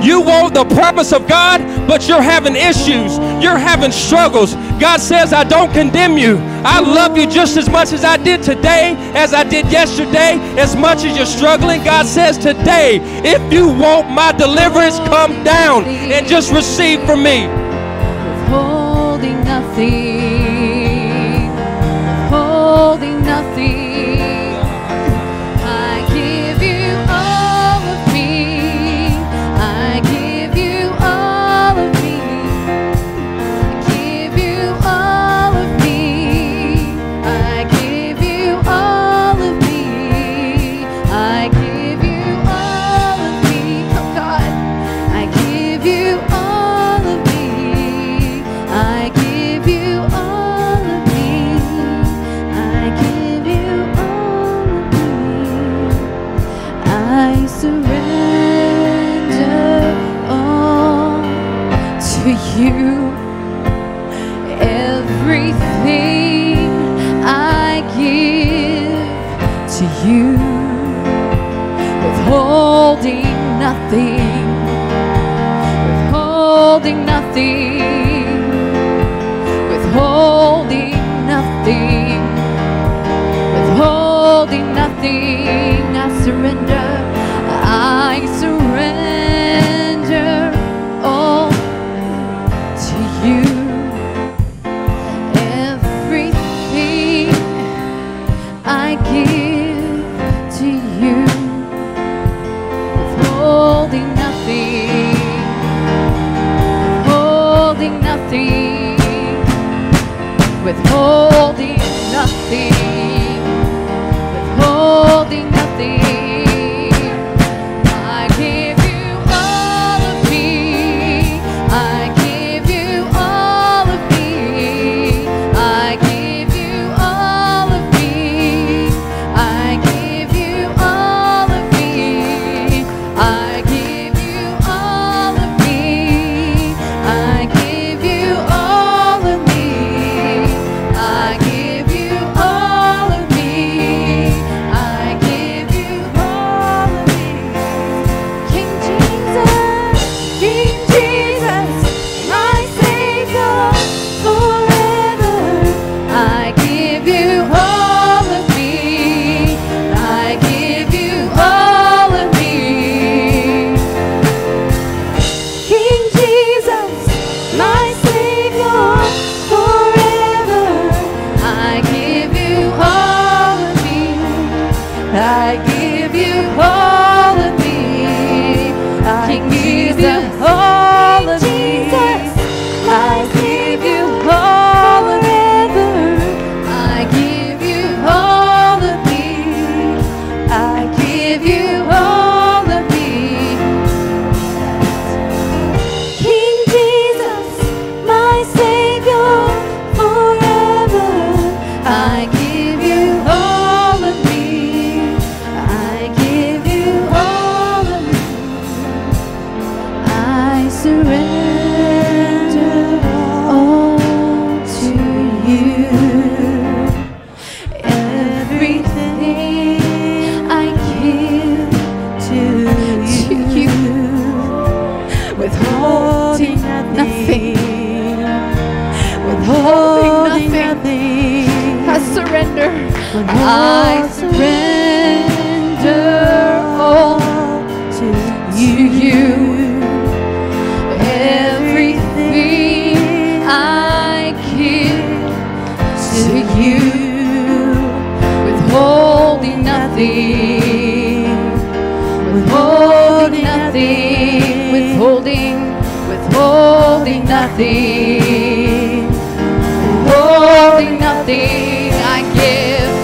you want the purpose of God, but you're having issues. You're having struggles. God says, I don't condemn you. I love you just as much as I did today, as I did yesterday, as much as you're struggling. God says today, if you want my deliverance, come down and just receive from me. Holding nothing, holding nothing. Withholding nothing, withholding nothing, withholding nothing. I surrender, I surrender all to you. Everything I give to you. Holding nothing, holding nothing, withholding nothing, withholding nothing. I surrender all to you. Everything I give to you. Withholding nothing, withholding nothing, withholding, withholding nothing, withholding nothing. I give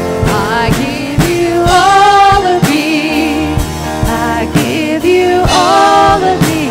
you all of me.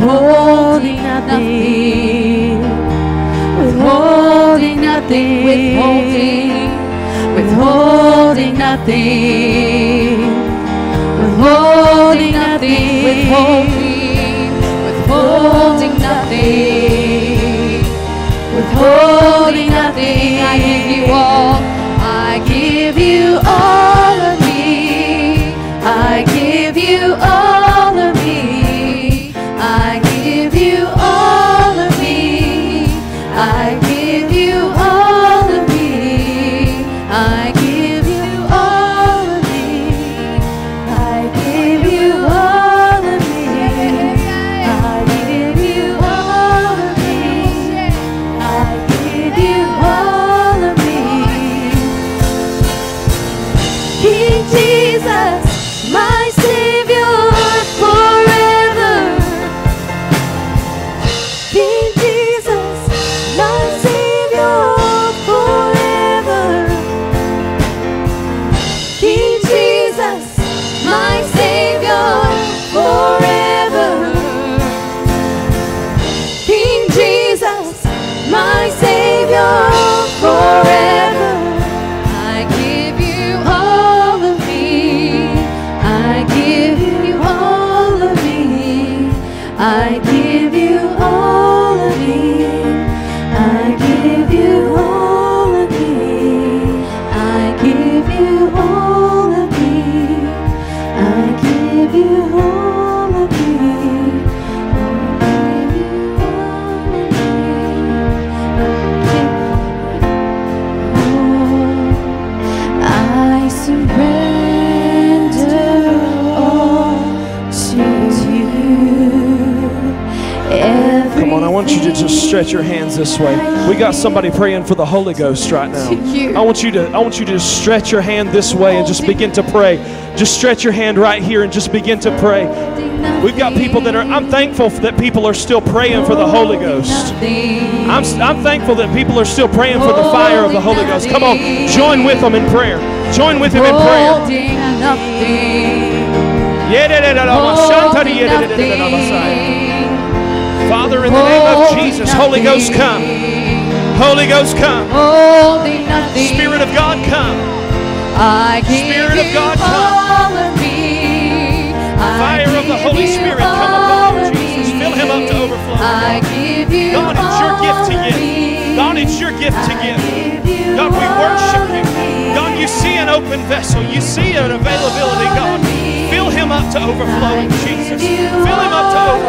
withholding nothing, withholding nothing, withholding nothing, withholding nothing, withholding nothing, withholding nothing. I give you all, I give you all of me, I give you all. Stretch your hands this way. We got somebody praying for the Holy Ghost right now. I want you to just stretch your hand this way and just begin to pray. Just stretch your hand right here and just begin to pray. We've got people that are, I'm thankful that people are still praying for the Holy Ghost. I'm thankful that people are still praying for the fire of the Holy Ghost. Come on, join with them in prayer. Join with him in prayer. Father, in the name of Jesus, Holy Ghost, come. Holy Ghost, come. Spirit of God, come. Spirit of God, come. Fire of the Holy Spirit, come upon Lord Jesus. Fill him up to overflow. God, it's your gift to give. God, it's your gift to give. God, we worship you. God, you see an open vessel. You see an availability, God. Fill him up to overflowing, Jesus. Fill him up to overflowing.